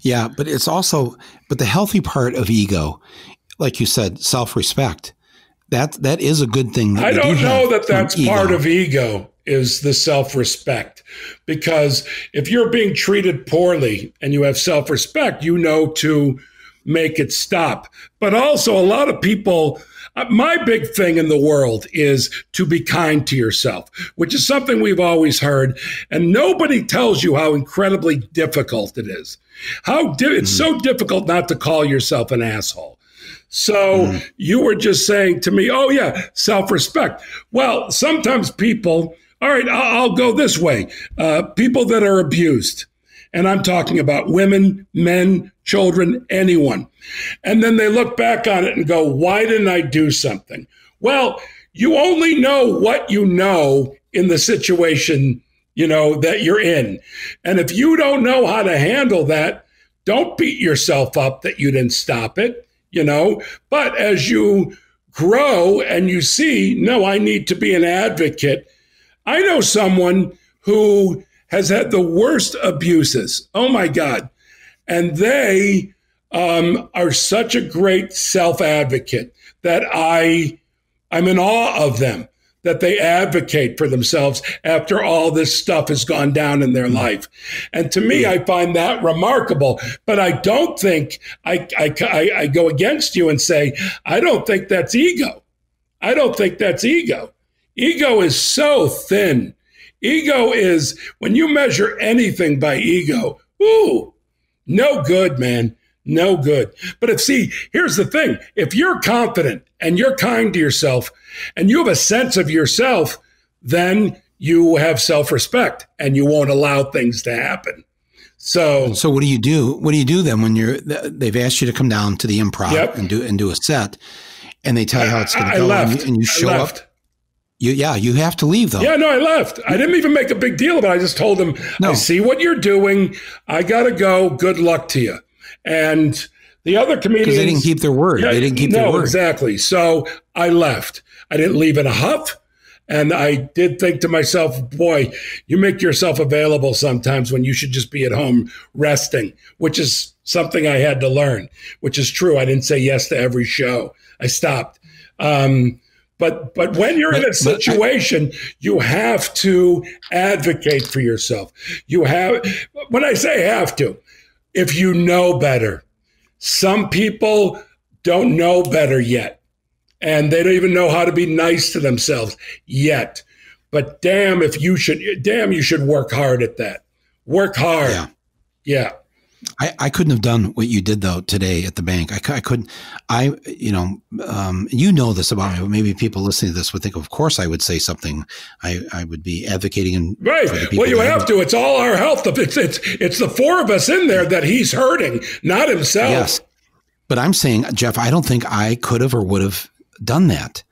Yeah, but it's also, the healthy part of ego, like you said, self-respect. That is a good thing. I don't know that that's part of ego, is the self-respect, because if you're being treated poorly and you have self-respect, you know to make it stop. But also a lot of people, my big thing in the world is to be kind to yourself, which is something we've always heard. And nobody tells you how incredibly difficult it is. It's so difficult not to call yourself an asshole. So you were just saying to me, oh, yeah, self-respect. Well, sometimes people, all right, I'll go this way. People that are abused. And I'm talking about women, men, children, anyone. And then they look back on it and go, why didn't I do something? Well, you only know what you know in the situation, that you're in. And if you don't know how to handle that, don't beat yourself up that you didn't stop it, But as you grow and you see, no, I need to be an advocate. I know someone who has had the worst abuses. Oh, my God. And they are such a great self-advocate that I'm in awe of them, that they advocate for themselves after all this stuff has gone down in their life. And to me, I find that remarkable. But I don't think I go against you and say, I don't think that's ego. I don't think that's ego. Ego is so thin. Ego is, when you measure anything by ego, ooh, no good, man, no good. But here's the thing. If you're confident and you're kind to yourself and you have a sense of yourself, then you have self-respect and you won't allow things to happen. So what do you do? What do you do then when they've asked you to come down to the Improv and do a set, and they tell you how it's going to go, and you show up? You have to leave, though. Yeah, no, I left. I didn't even make a big deal about it. I just told them, I see what you're doing. I got to go. Good luck to you. And the other comedians... Because they didn't keep their word. Yeah, they didn't keep their word. No, exactly. So I left. I didn't leave in a huff. And I did think to myself, boy, you make yourself available sometimes when you should just be at home resting, which is something I had to learn, which is true. I didn't say yes to every show. I stopped. But when you're in a situation, you have to advocate for yourself. You have, when I say have to, if you know better, some people don't know better yet. And they don't even know how to be nice to themselves yet. But damn, you should work hard at that. Work hard. Yeah. I couldn't have done what you did, though, today at the bank. I couldn't. You know this about me, but maybe people listening to this would think, of course, I would say something. I would be advocating. Right. Well, you have to. It's all our health. It's the four of us in there that he's hurting, not himself. Yes. But I'm saying, Jeff, I don't think I could have or would have done that.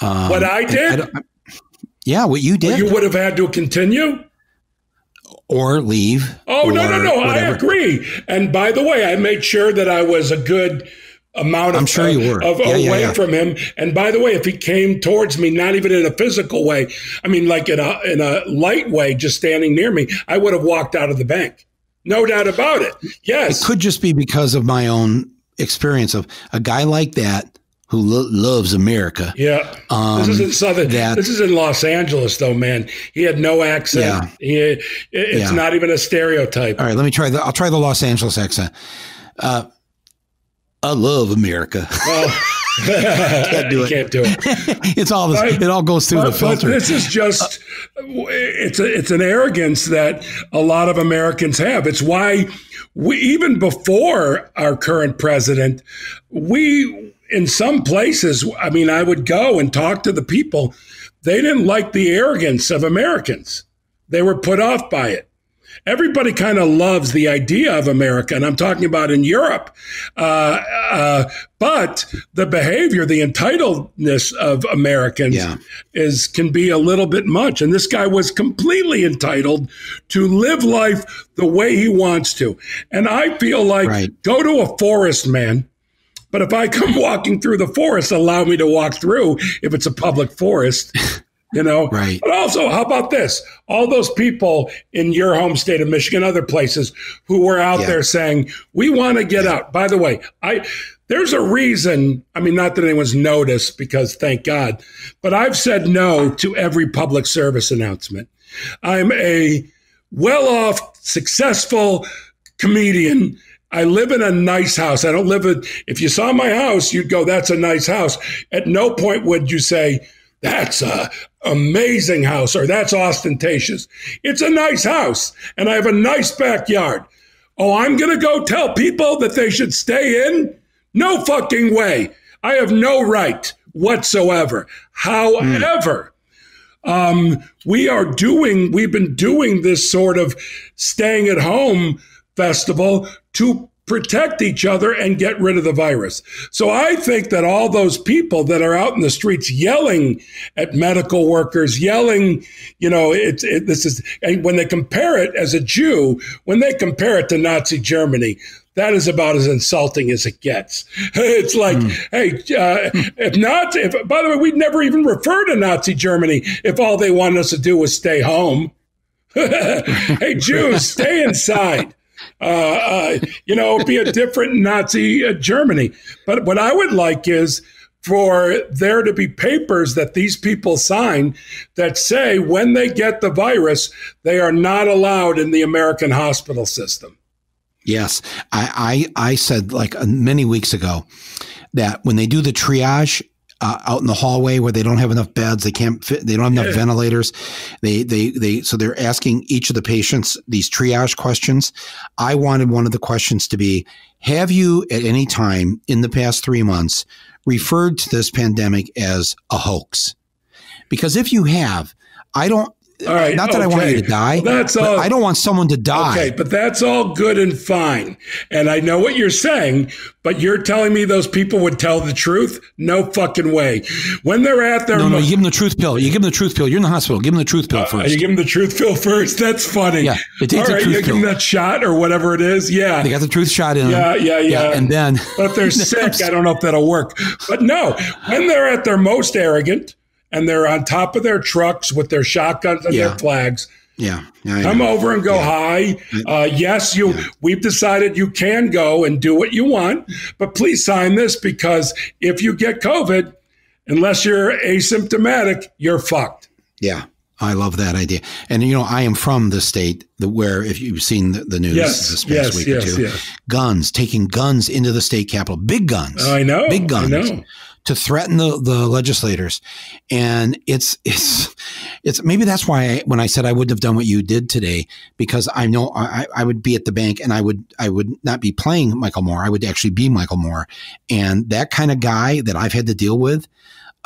What I did? What you did. Well, you would have had to continue? Or leave. Oh, no. Whatever. I agree. And by the way, I made sure that I was a good amount of away from him. And by the way, if he came towards me, not even in a physical way, I mean, like in a light way, just standing near me, I would have walked out of the bank. No doubt about it. Yes. It could just be because of my own experience of a guy like that who loves America. Yeah. This isn't Southern. This is in Los Angeles, though, man. He had no accent. Yeah. It's not even a stereotype. All right, let me try I'll try the Los Angeles accent. I love America. Well, can't do it. It's all this. It all goes through the filter. This is just, it's an arrogance that a lot of Americans have. It's why we, even before our current president, we, in some places, I mean, I would go and talk to the people. They didn't like the arrogance of Americans. They were put off by it. Everybody kind of loves the idea of America, and I'm talking about in Europe. But the behavior, the entitledness of Americans can be a little bit much. And this guy was completely entitled to live life the way he wants to. And I feel like go to a forest, man. But if I come walking through the forest, allow me to walk through if it's a public forest. You know, but also, how about this? All those people in your home state of Michigan, other places who were out there saying, we want to get out. By the way, there's a reason. I mean, not that anyone's noticed because thank God, but I've said no to every public service announcement. I'm a well-off, successful comedian. I live in a nice house. I don't live in, if you saw my house, you'd go, that's a nice house. At no point would you say, that's a amazing house or that's ostentatious. It's a nice house and I have a nice backyard. Oh, I'm going to go tell people that they should stay in? No fucking way. I have no right whatsoever. However, we've been doing this sort of staying at home festival to protect each other and get rid of the virus. So I think that all those people that are out in the streets yelling at medical workers, yelling, you know, and when they compare it as a Jew, when they compare it to Nazi Germany, that is about as insulting as it gets. It's like, hey, by the way, we'd never even refer to Nazi Germany if all they wanted us to do was stay home. Hey, Jews, stay inside. Be a different Nazi Germany. But what I would like is for there to be papers that these people sign that say when they get the virus, they are not allowed in the American hospital system. Yes. I said like many weeks ago that when they do the triage out in the hallway where they don't have enough beds, they don't have enough ventilators. So they're asking each of the patients these triage questions. I wanted one of the questions to be, have you at any time in the past 3 months referred to this pandemic as a hoax? Because if you have, All right. Not that I want you to die. That's all. I don't want someone to die. Okay, but that's all good and fine. And I know what you're saying, but you're telling me those people would tell the truth? No fucking way. When they're at their... No, you give them the truth pill. You give them the truth pill. You're in the hospital. Give them the truth pill first. You give them the truth pill first? That's funny. Yeah. All right, you give them that shot or whatever it is. Yeah. They got the truth shot in them. Yeah. And then... But they're sick. I don't know if that'll work. But no, when they're at their most arrogant... And they're on top of their trucks with their shotguns and their flags. Yeah. Come over and go hi. Yes, we've decided you can go and do what you want, but please sign this because if you get COVID, unless you're asymptomatic, you're fucked. Yeah. I love that idea. And, you know, I am from the state where, if you've seen the news this past week or two, guns, taking guns into the state capitol, big guns. I know. Big guns. I know. To threaten the legislators. And it's maybe that's why when I said I wouldn't have done what you did today, because I know I would be at the bank and I would not be playing Michael Moore. I would actually be Michael Moore. And that kind of guy that I've had to deal with,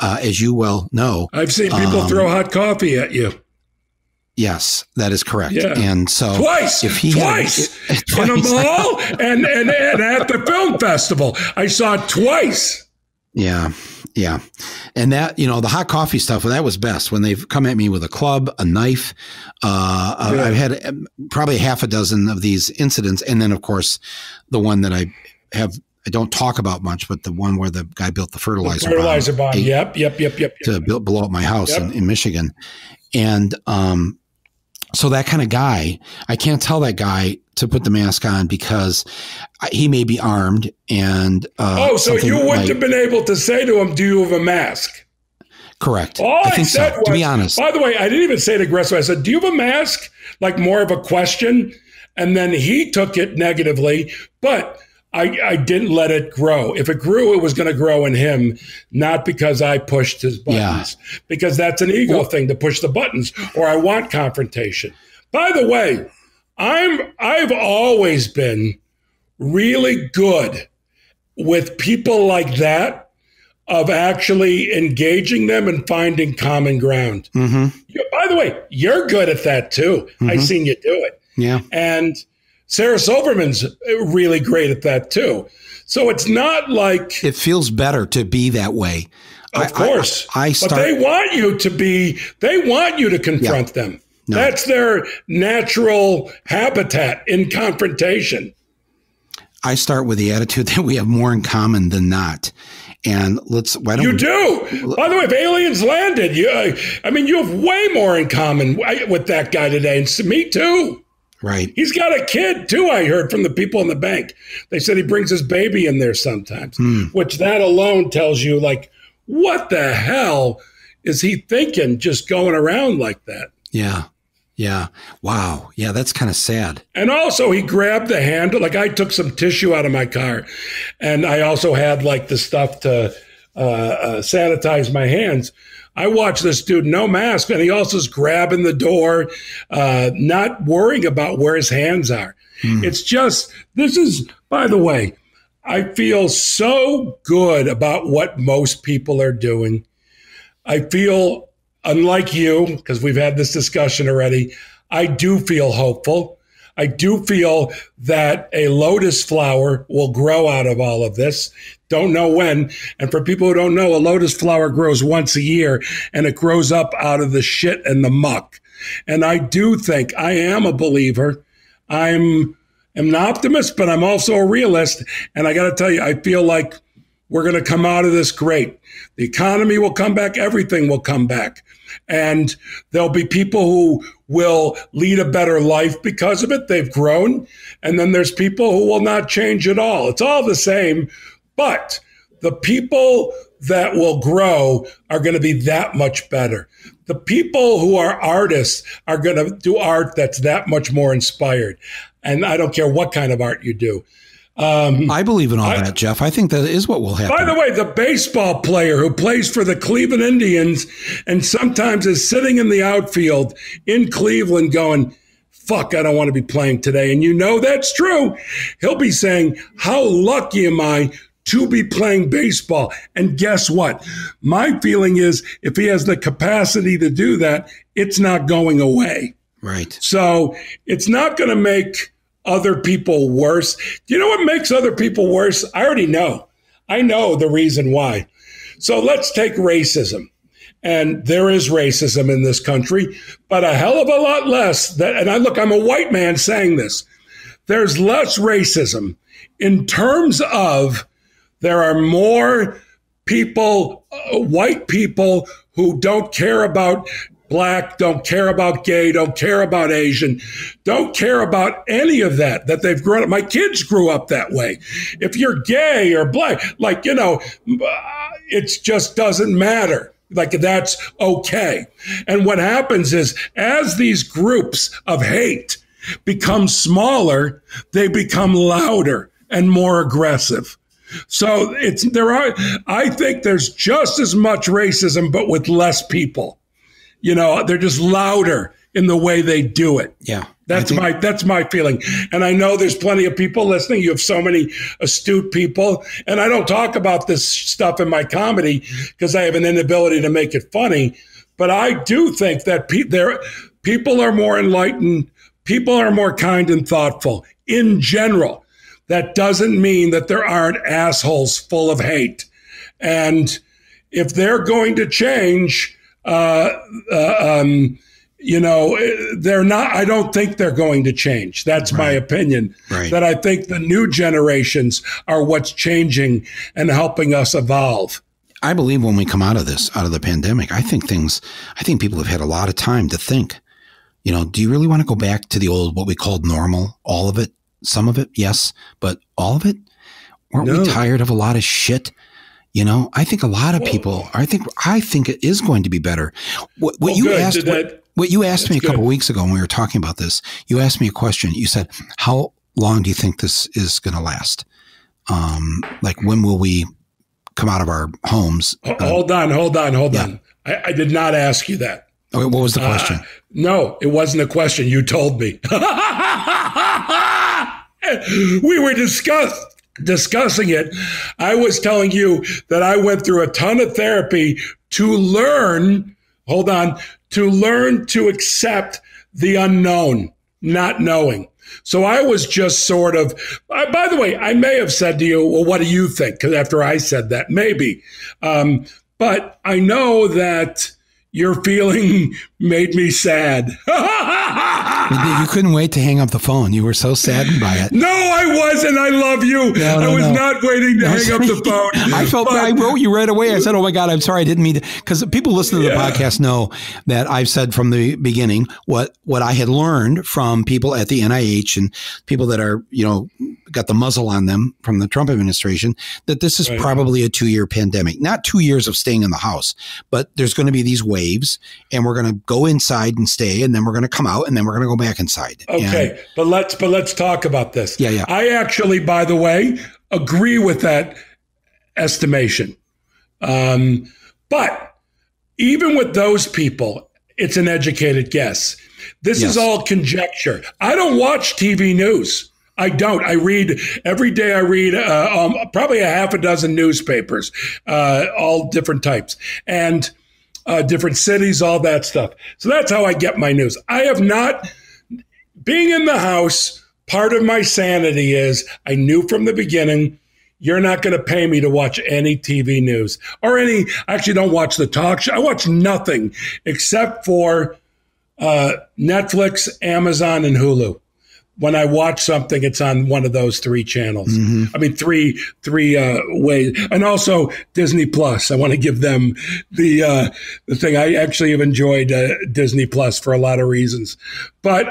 as you well know. I've seen people throw hot coffee at you. Yes, that is correct. Yeah. And so twice in a mall and at the film festival. I saw it twice. Yeah. Yeah. And that, you know, the hot coffee stuff, well, that was best when they've come at me with a club, a knife. I've had probably half a dozen of these incidents. And then, of course, the one that I don't talk about much, but the one where the guy built the fertilizer bomb. Yep. To blow up my house in Michigan. And so that kind of guy, I can't tell that guy to put the mask on because he may be armed. And so you wouldn't have been able to say to him, do you have a mask? Correct. All I think said so, was, to be honest. By the way, I didn't even say it aggressively. I said, do you have a mask? Like more of a question. And then he took it negatively, but I didn't let it grow. If it grew, it was going to grow in him, not because I pushed his buttons, because that's an ego thing to push the buttons, or I want confrontation. By the way, I've always been really good with people like that of actually engaging them and finding common ground. Mm-hmm. By the way, you're good at that too. Mm-hmm. I've seen you do it. Yeah. And Sarah Silverman's really great at that too. So it's not like... It feels better to be that way. Of course. But they want you to be... They want you to confront them. No. That's their natural habitat in confrontation. I start with the attitude that we have more in common than not. And let's... Why don't you do? By the way, if aliens landed, you have way more in common with that guy today. And me too. Right. He's got a kid, too, I heard from the people in the bank. They said he brings his baby in there sometimes, which that alone tells you, like, what the hell is he thinking just going around like that? Yeah. Yeah. Wow. Yeah, that's kind of sad. And also he grabbed the handle. Like, I took some tissue out of my car, and I also had, like, the stuff to sanitize my hands. I watched this dude, no mask, and he also is grabbing the door, not worrying about where his hands are. Mm. It's just, this is, by the way, I feel so good about what most people are doing. I feel, unlike you, because we've had this discussion already, I do feel hopeful. I do feel that a lotus flower will grow out of all of this. Don't know when. And for people who don't know, a lotus flower grows once a year, and it grows up out of the shit and the muck. And I do think I am a believer. I'm an optimist, but I'm also a realist. And I got to tell you, I feel like we're going to come out of this great. The economy will come back. Everything will come back. And there'll be people who will lead a better life because of it. They've grown. And then there's people who will not change at all. It's all the same. But the people that will grow are going to be that much better. The people who are artists are going to do art that's that much more inspired. And I don't care what kind of art you do. I believe in all that, Jeff. I think that is what will happen. By the way, the baseball player who plays for the Cleveland Indians and sometimes is sitting in the outfield in Cleveland going, fuck, I don't want to be playing today. And you know that's true. He'll be saying, how lucky am I to be playing baseball. And guess what? My feeling is if he has the capacity to do that, it's not going away. Right. So it's not going to make other people worse. You know what makes other people worse? I already know. I know the reason why. So let's take racism. And there is racism in this country, but a hell of a lot less. And I look, I'm a white man saying this. There's less racism in terms of there are more people, white people who don't care about black, don't care about gay, don't care about Asian, don't care about any of that, that they've grown up. My kids grew up that way. If you're gay or black, like, you know, it just doesn't matter. Like, that's okay. And what happens is as these groups of hate become smaller, they become louder and more aggressive. So I think there's just as much racism, but with less people. You know, they're just louder in the way they do it. Yeah. That's my feeling. And I know there's plenty of people listening. You have so many astute people. And I don't talk about this stuff in my comedy because I have an inability to make it funny. But I do think that people are more enlightened. People are more kind and thoughtful in general. That doesn't mean that there aren't assholes full of hate. And if they're going to change, you know, they're not, I don't think they're going to change. That's right. My opinion. Right. That I think the new generations are what's changing and helping us evolve. I believe when we come out of this, out of the pandemic, I think people have had a lot of time to think, you know, do you really want to go back to the old, what we called normal, all of it? Some of it, yes, but all of it? Aren't we tired of a lot of shit? You know, I think a lot of people, I think it is going to be better. What you asked me a couple of weeks ago when we were talking about this, you asked me a question. You said, how long do you think this is going to last? Like, when will we come out of our homes? Hold on. I did not ask you that. Okay, what was the question? No, it wasn't a question. You told me. We were discussing it. I was telling you that I went through a ton of therapy to learn, to accept the unknown, not knowing. So I was just sort of, by the way, I may have said to you, well, what do you think? Because after I said that, maybe. But I know that your feeling made me sad. You couldn't wait to hang up the phone. You were so saddened by it. No, I wasn't. I love you. No, I was not waiting to hang up the phone. I wrote you right away. I said, oh my God, I'm sorry. I didn't mean to. Because people listening to the podcast know that I've said from the beginning what I had learned from people at the NIH and people that are, you know, got the muzzle on them from the Trump administration, that this is probably a 2-year pandemic, not 2 years of staying in the house, but there's going to be these waves and we're going to go inside and stay, and then we're going to come out, and then we're going to go back inside. Okay. And, but let's talk about this. Yeah. I actually, by the way, agree with that estimation. But even with those people, it's an educated guess. This is all conjecture. I don't watch TV news. I don't. I read every day. I read probably a half a dozen newspapers, all different types and different cities, all that stuff. So that's how I get my news. I have not being in the house. Part of my sanity is I knew from the beginning, you're not going to pay me to watch any TV news or any. I actually don't watch the talk show. I watch nothing except for Netflix, Amazon, and Hulu. When I watch something, it's on one of those three channels. Mm-hmm. I mean, three ways. And also Disney Plus. I want to give them the thing. I actually have enjoyed Disney Plus for a lot of reasons. But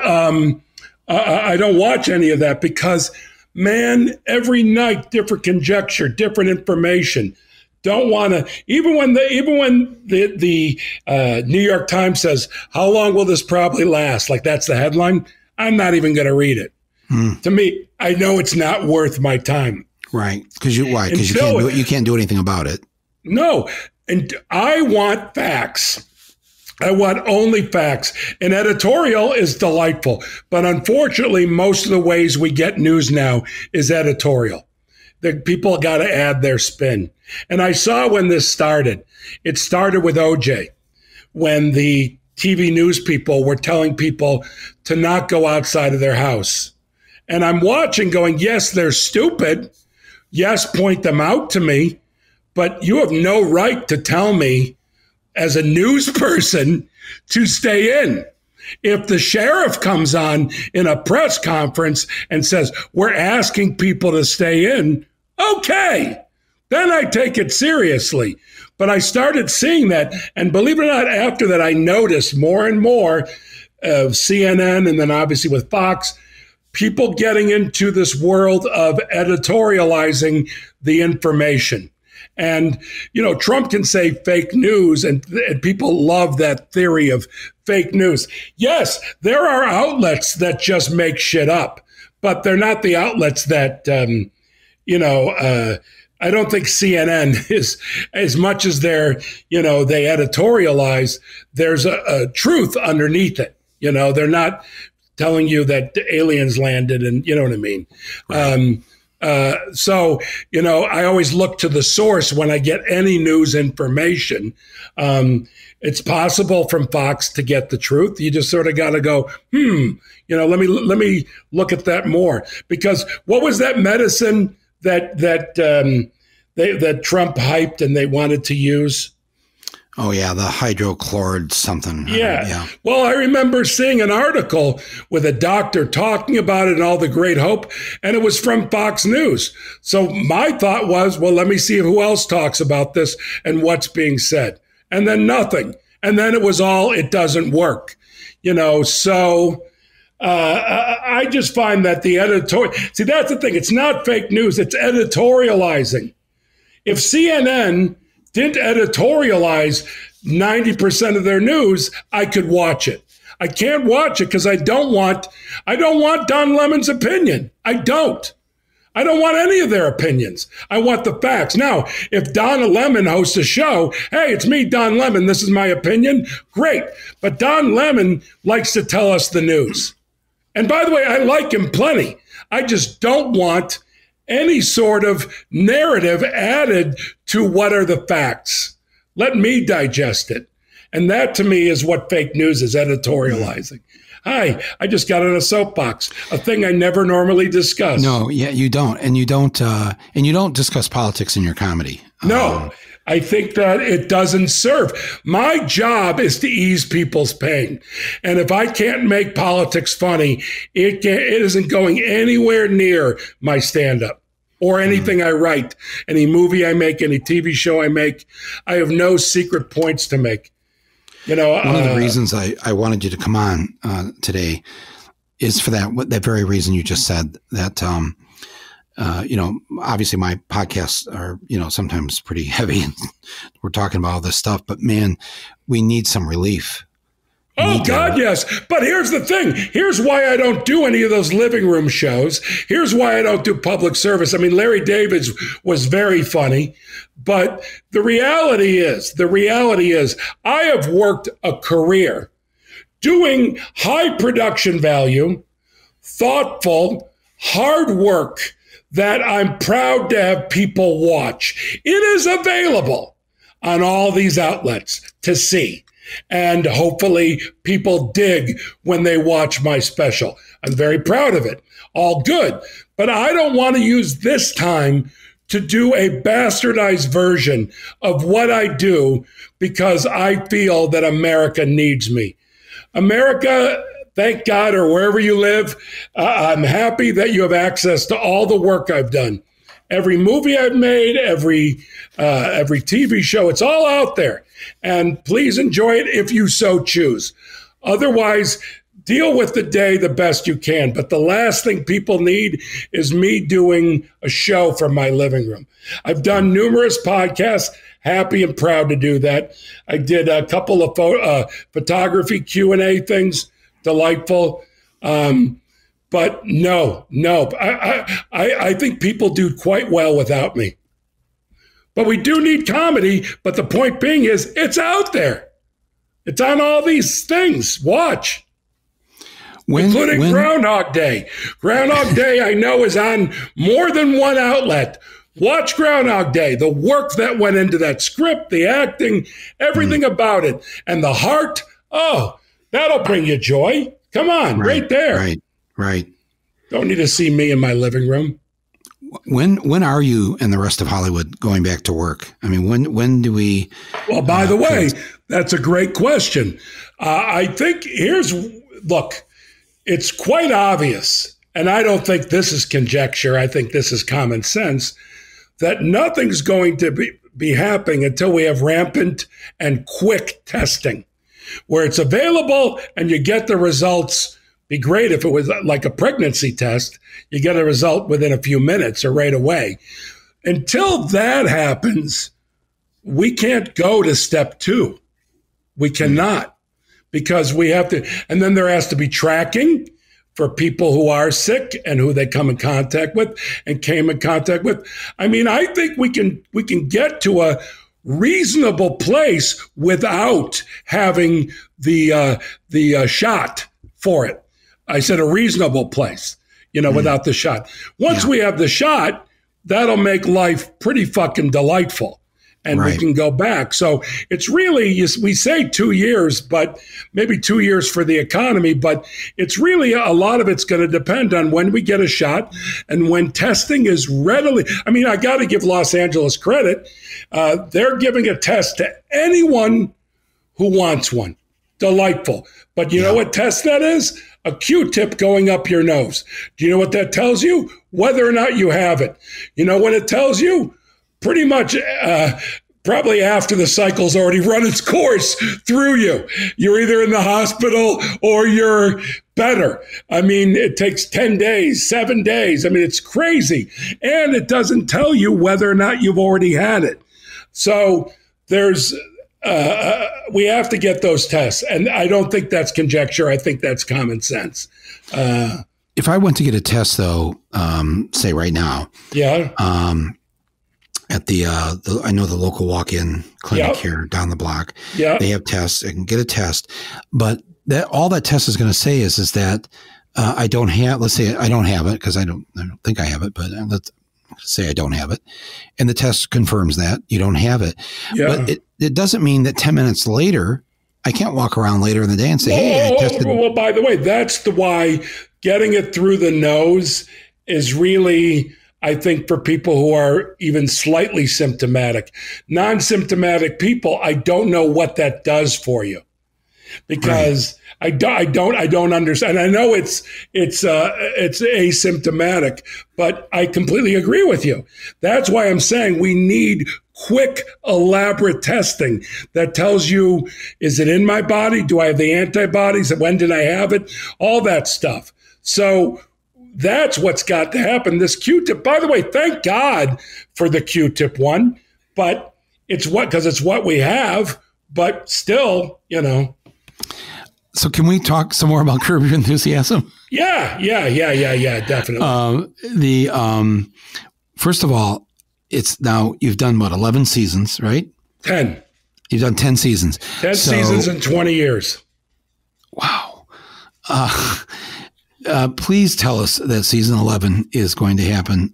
I don't watch any of that because, man, every night, different conjecture, different information. Don't want to, even when the New York Times says, how long will this probably last? Like, that's the headline. I'm not even going to read it. To me, I know it's not worth my time. Right. Because why? Because you can't do anything about it. No. And I want facts. I want only facts. An editorial is delightful. But unfortunately, most of the ways we get news now is editorial. The people got to add their spin. And I saw when this started. It started with OJ, when the TV news people were telling people to not go outside of their house. And I'm watching going, yes, they're stupid. Yes, point them out to me. But you have no right to tell me as a news person to stay in. If the sheriff comes on in a press conference and says, we're asking people to stay in, okay, then I take it seriously. But I started seeing that. And believe it or not, after that, I noticed more and more of CNN and then obviously with Fox, people getting into this world of editorializing the information. And, you know, Trump can say fake news, and people love that theory of fake news. Yes, there are outlets that just make shit up, but they're not the outlets that, I don't think CNN is, as much as they're, you know, they editorialize, there's a truth underneath it. You know, they're not telling you that aliens landed and, you know what I mean? Right. So, you know, I always look to the source when I get any news information. It's possible from Fox to get the truth. You just sort of got to go, you know, let me look at that more. Because what was that medicine that Trump hyped and they wanted to use? Oh, yeah, the hydrochloride something. Yeah. Well, I remember seeing an article with a doctor talking about it and all the great hope, and it was from Fox News. So my thought was, well, let me see who else talks about this and what's being said. And then nothing. And then it was all, it doesn't work. You know, so I just find that the editorial, see, that's the thing. It's not fake news. It's editorializing. If CNN didn't editorialize 90% of their news, I could watch it. I can't watch it because I don't want Don Lemon's opinion. I don't want any of their opinions. I want the facts. Now, if Don Lemon hosts a show, hey, it's me, Don Lemon, this is my opinion, great. But Don Lemon likes to tell us the news. And by the way, I like him plenty. I just don't want any sort of narrative added to what are the facts. Let me digest it. And that to me is what fake news is, editorializing. Hi, I just got on a soapbox, a thing I never normally discuss. No, yeah, you don't. And you don't discuss politics in your comedy. No, I think that it doesn't serve. My job is to ease people's pain. And if I can't make politics funny, it isn't going anywhere near my stand-up or anything I write, any movie I make, any TV show I make. I have no secret points to make. You know, one of the reasons I wanted you to come on today is for that very reason you just said, that you know, obviously my podcasts are, you know, sometimes pretty heavy. We're talking about all this stuff, but man, we need some relief. Oh, God, yes. But here's the thing. Here's why I don't do any of those living room shows. Here's why I don't do public service. I mean, Larry David was very funny. But the reality is I have worked a career doing high production value, thoughtful, hard work that I'm proud to have people watch. It is available on all these outlets to see. And hopefully people dig when they watch my special. I'm very proud of it. All good. But I don't want to use this time to do a bastardized version of what I do, because I feel that America needs me. America, thank God, or wherever you live, I'm happy that you have access to all the work I've done. Every movie I've made, every TV show, it's all out there. And please enjoy it if you so choose. Otherwise, deal with the day the best you can. But the last thing people need is me doing a show from my living room. I've done numerous podcasts. Happy and proud to do that. I did a couple of photography Q&A things. Delightful. But no. I think people do quite well without me. But we do need comedy. But the point being is, it's out there. It's on all these things. Watch. including Groundhog Day. Groundhog Day, I know, is on more than one outlet. Watch Groundhog Day, the work that went into that script, the acting, everything about it, and the heart. Oh, that'll bring you joy. Come on, right there. Right. Don't need to see me in my living room. When are you and the rest of Hollywood going back to work? I mean, when do we? Well, by the way, that's a great question. I think look, it's quite obvious, and I don't think this is conjecture. I think this is common sense, that nothing's going to be happening until we have rampant and quick testing, where it's available and you get the results. Be great if it was like a pregnancy test. You get a result within a few minutes or right away. Until that happens, we can't go to step two. We cannot, because we have to. And then there has to be tracking for people who are sick and who they come in contact with and came in contact with. I mean, I think we can get to a reasonable place without having the shot for it. I said a reasonable place, without the shot. Once we have the shot, that'll make life pretty fucking delightful, and we can go back. So it's really, we say 2 years, but maybe 2 years for the economy, but it's really, a lot of it's going to depend on when we get a shot and when testing is readily. I mean, I got to give Los Angeles credit. They're giving a test to anyone who wants one. Delightful. But you know what test that is? A Q-tip going up your nose. Do you know what that tells you? Whether or not you have it. You know what it tells you? Pretty much probably after the cycle's already run its course through you. You're either in the hospital or you're better. I mean, it takes 10 days, 7 days. I mean, it's crazy. And it doesn't tell you whether or not you've already had it. So there's... we have to get those tests. And I don't think that's conjecture. I think that's common sense. If I went to get a test, though, say right now, at the I know the local walk-in clinic here down the block, they have tests. I can get a test, but all that test is going to say is that I don't have. Let's say I don't have it, because I don't think I have it, but let's say I don't have it, and the test confirms that you don't have it. But it doesn't mean that 10 minutes later, I can't walk around later in the day and say, hey, I tested. Well, by the way, that's why getting it through the nose is really, I think, for people who are even slightly symptomatic. Non-symptomatic people, I don't know what that does for you, because I don't understand. I know it's asymptomatic, but I completely agree with you. That's why I'm saying we need quick, elaborate testing that tells you, is it in my body? Do I have the antibodies? When did I have it? All that stuff. So that's what's got to happen. This Q-tip, by the way, thank God for the Q-tip one, but it's what we have, but still, So can we talk some more about Curb Your Enthusiasm? Yeah, definitely. First of all, it's now you've done what, 11 seasons, right? 10. You've done 10 seasons. 10 seasons in 20 years. Wow. Please tell us that season 11 is going to happen.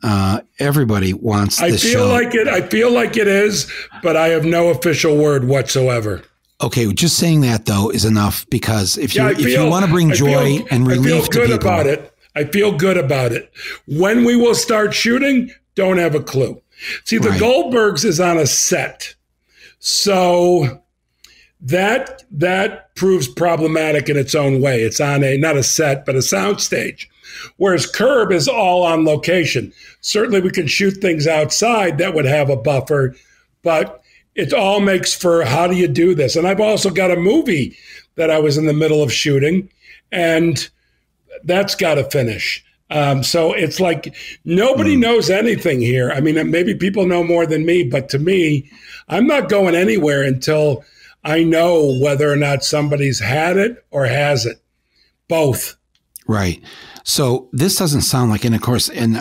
Everybody wants this show. I feel like it is, but I have no official word whatsoever. Okay, just saying that, though, is enough, because if you want to bring joy and relief to people. I feel good about it. I feel good about it. When we will start shooting, don't have a clue. See, The Goldbergs is on a set. So that proves problematic in its own way. It's on not a set, but a soundstage. Whereas Curb is all on location. Certainly we can shoot things outside that would have a buffer, but... it all makes for how do you do this? And I've also got a movie that I was in the middle of shooting, and that's got to finish. So it's like nobody knows anything here. I mean, maybe people know more than me, but to me, I'm not going anywhere until I know whether or not somebody's had it or has it. Both. Right. So this doesn't sound like, and of course, and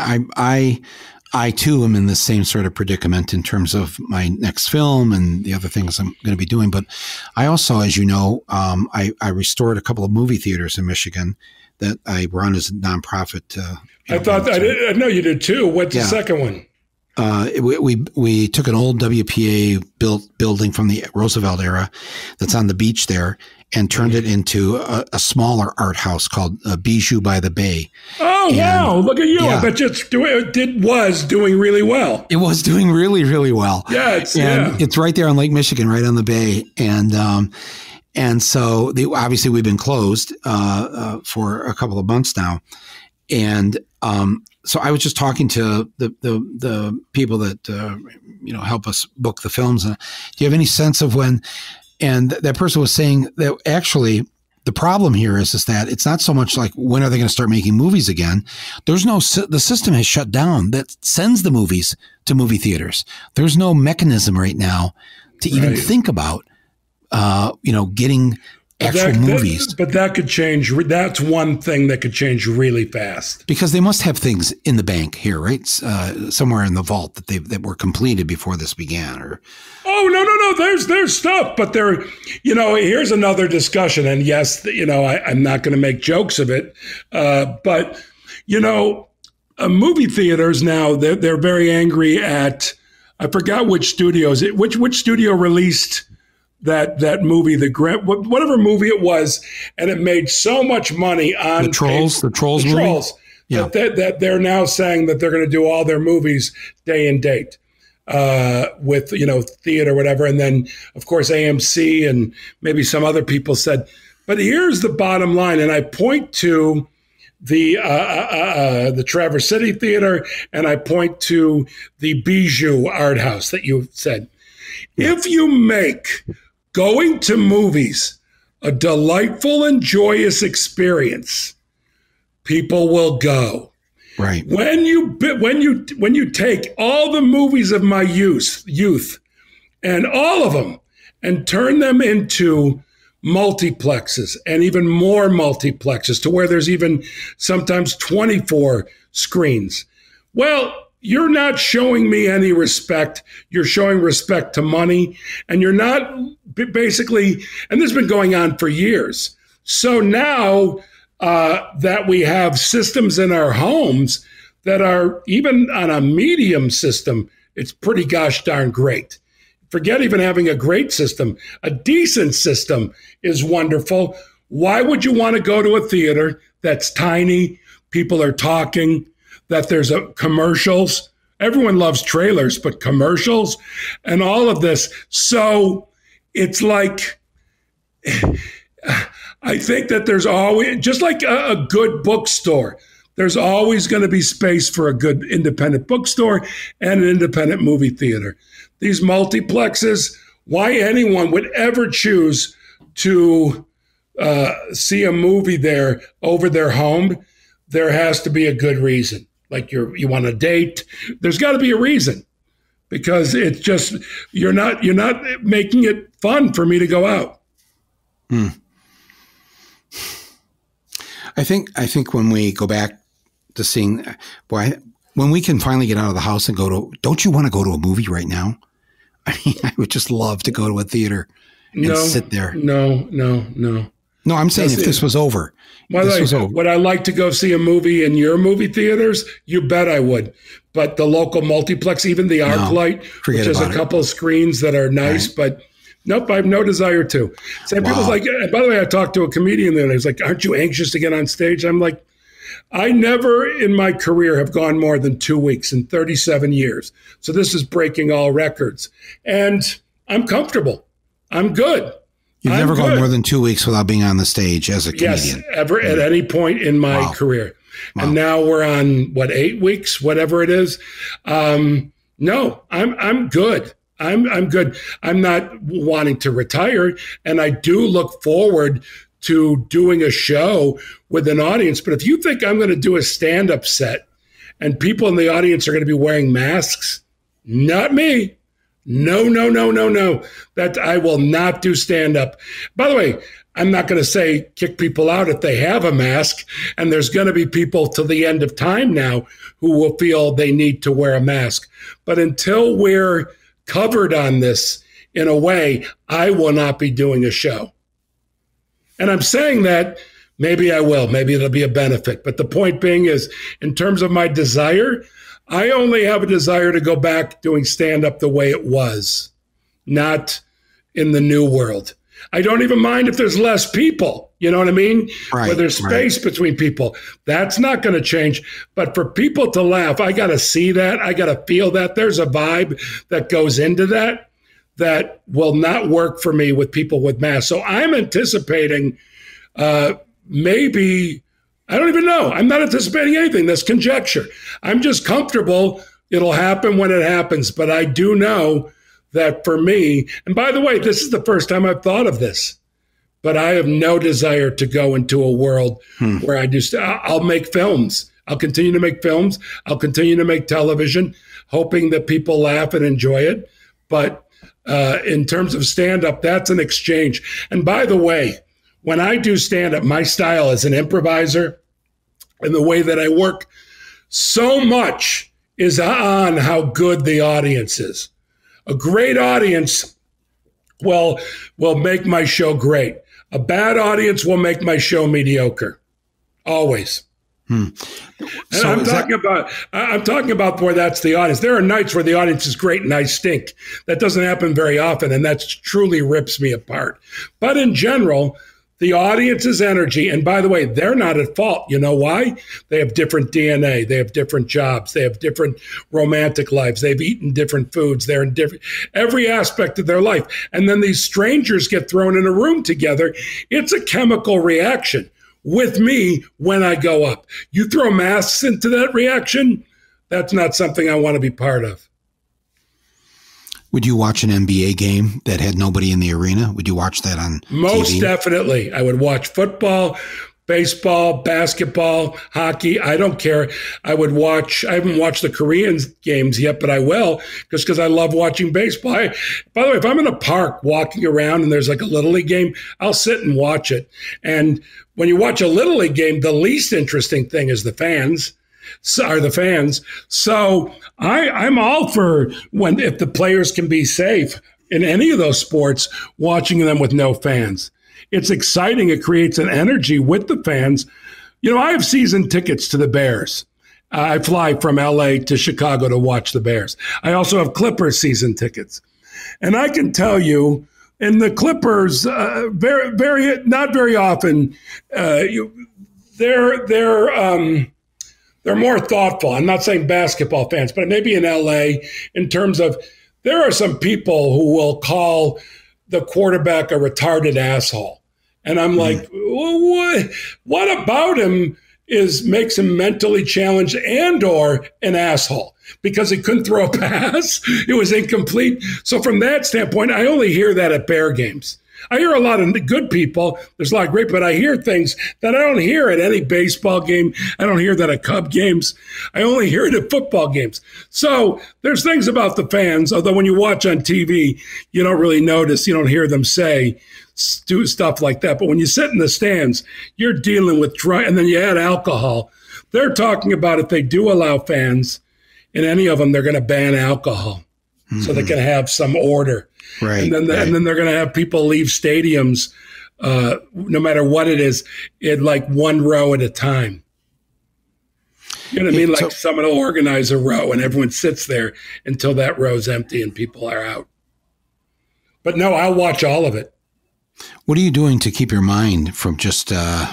I too am in the same sort of predicament in terms of my next film and the other things I'm going to be doing. But I also, as you know, I restored a couple of movie theaters in Michigan that I run as a nonprofit. I thought that, I know you did too. What's the second one? We took an old WPA built building from the Roosevelt era that's on the beach there and turned it into a smaller art house called Bijou by the Bay. Oh, and, wow. Look at you. Yeah. I bet you it was doing really well. It was doing really, really well. Yeah. It's right there on Lake Michigan, right on the bay. And so they, obviously we've been closed for a couple of months now. And so I was just talking to the people that you know, help us book the films. And do you have any sense of when? And that person was saying that actually the problem here is that it's not so much like when are they going to start making movies again? There's no, the system has shut down that sends the movies to movie theaters. There's no mechanism right now to even think about you know, getting actual movies. But that could change. That's one thing that could change really fast. Because they must have things in the bank here, right? Somewhere in the vault that were completed before this began. Or oh, no. There's stuff, but there, you know, here's another discussion. And yes, you know, I'm not going to make jokes of it, but you know, movie theaters now they're very angry at. I forgot which studios. Which studio released that movie, whatever movie it was, and it made so much money on the Trolls movie? Yeah. That they're now saying that they're going to do all their movies day and date with, you know, theater, whatever. And then of course AMC and maybe some other people said, but here's the bottom line. And I point to the Traverse City Theater, and I point to the Bijou Art House that you said. If you make going to movies a delightful and joyous experience, people will go. Right. When you take all the movies of my youth and all of them and turn them into multiplexes and even more multiplexes to where there's even sometimes 24 screens. Well, you're not showing me any respect. You're showing respect to money, and you're not basically, and this has been going on for years. So now that we have systems in our homes that are even on a medium system, it's pretty gosh darn great. Forget even having a great system. A decent system is wonderful. Why would you want to go to a theater that's tiny, people are talking, that there's commercials? Everyone loves trailers, but commercials and all of this. So it's like, I think that there's always, just like a good bookstore, there's always going to be space for a good independent bookstore and an independent movie theater. These multiplexes, why anyone would ever choose to see a movie there over their home, there has to be a good reason. Like you want a date. There's got to be a reason, because it's just you're not making it fun for me to go out. Mm. I think when we go back to seeing, boy, when we can finally get out of the house and go to, don't you want to go to a movie right now? I mean, I would just love to go to a theater and sit there. No. No, I'm saying if this was over, would I like to go see a movie in your movie theaters? You bet I would. But the local multiplex, even the ArcLight, which is a couple of screens that are nice, but nope, I have no desire to. Some people's like, by the way, I talked to a comedian the other day. He's like, aren't you anxious to get on stage? I'm like, I never in my career have gone more than 2 weeks in 37 years. So this is breaking all records. And I'm comfortable. I'm good. You've never gone more than 2 weeks without being on the stage as a comedian. Yes, ever at any point in my career. Wow. And now we're on, what, 8 weeks, whatever it is. No, I'm good. I'm good. I'm not wanting to retire, and I do look forward to doing a show with an audience. But if you think I'm going to do a stand-up set and people in the audience are going to be wearing masks, not me. No. That I will not do stand-up. By the way, I'm not going to say kick people out if they have a mask, and there's going to be people till the end of time now who will feel they need to wear a mask. But until we're covered on this in a way, I will not be doing a show. And I'm saying that Maybe I will. Maybe it'll be a benefit. But the point being is, in terms of my desire, I only have a desire to go back doing stand-up the way it was, not in the new world. I don't even mind if there's less people, you know what I mean? Right, where there's space between people. That's not going to change. But for people to laugh, I got to see that. I got to feel that. There's a vibe that goes into that that will not work for me with people with masks. So I'm anticipating maybe, I don't even know. I'm not anticipating anything. That's conjecture. I'm just comfortable. It'll happen when it happens. But I do know that for me, and by the way, this is the first time I've thought of this, but I have no desire to go into a world where I just, I'll make films. I'll continue to make films. I'll continue to make television, hoping that people laugh and enjoy it. But in terms of stand-up, that's an exchange. And by the way, when I do stand-up, my style as an improviser and the way that I work, so much is on how good the audience is. A great audience will make my show great. A bad audience will make my show mediocre. Always. So and I'm talking about where that's the audience. There are nights where the audience is great and I stink. That doesn't happen very often, and that truly rips me apart. But in general, the audience's energy, and by the way, they're not at fault. You know why? They have different DNA. They have different jobs. They have different romantic lives. They've eaten different foods. They're in different, every aspect of their life. And then these strangers get thrown in a room together. It's a chemical reaction with me when I go up. You throw masks into that reaction, that's not something I want to be part of. Would you watch an NBA game that had nobody in the arena? Would you watch that on TV? Most definitely. I would watch football, baseball, basketball, hockey. I don't care. I would watch. I haven't watched the Korean games yet, but I will, just because I love watching baseball. By the way, if I'm in a park walking around and there's like a Little League game, I'll sit and watch it. And when you watch a Little League game, the least interesting thing is the fans. So I'm all for if the players can be safe in any of those sports, watching them with no fans. It's exciting. It creates an energy with the fans. You know, I have season tickets to the Bears. I fly from LA to Chicago to watch the Bears. I also have Clippers season tickets. And I can tell you, in the Clippers, not very often, they're more thoughtful. I'm not saying basketball fans, but maybe in LA, in terms of there are some people who will call the quarterback a retarded asshole. And I'm like, what about him makes him mentally challenged and or an asshole? Because he couldn't throw a pass. It was incomplete. So from that standpoint, I only hear that at Bear games. I hear a lot of good people. There's a lot of great, but I hear things that I don't hear at any baseball game. I don't hear that at Cub games. I only hear it at football games. So there's things about the fans, although when you watch on TV, you don't really notice. You don't hear them say stuff like that. But when you sit in the stands, you're dealing with dry, and then you add alcohol. They're talking about if they do allow fans in any of them, they're going to ban alcohol so they can have some order. Right, and then they're going to have people leave stadiums, no matter what it is, in like one row at a time. You know what I mean? Like someone will organize a row and everyone sits there until that row's empty and people are out. But no, I'll watch all of it. What are you doing to keep your mind from just, I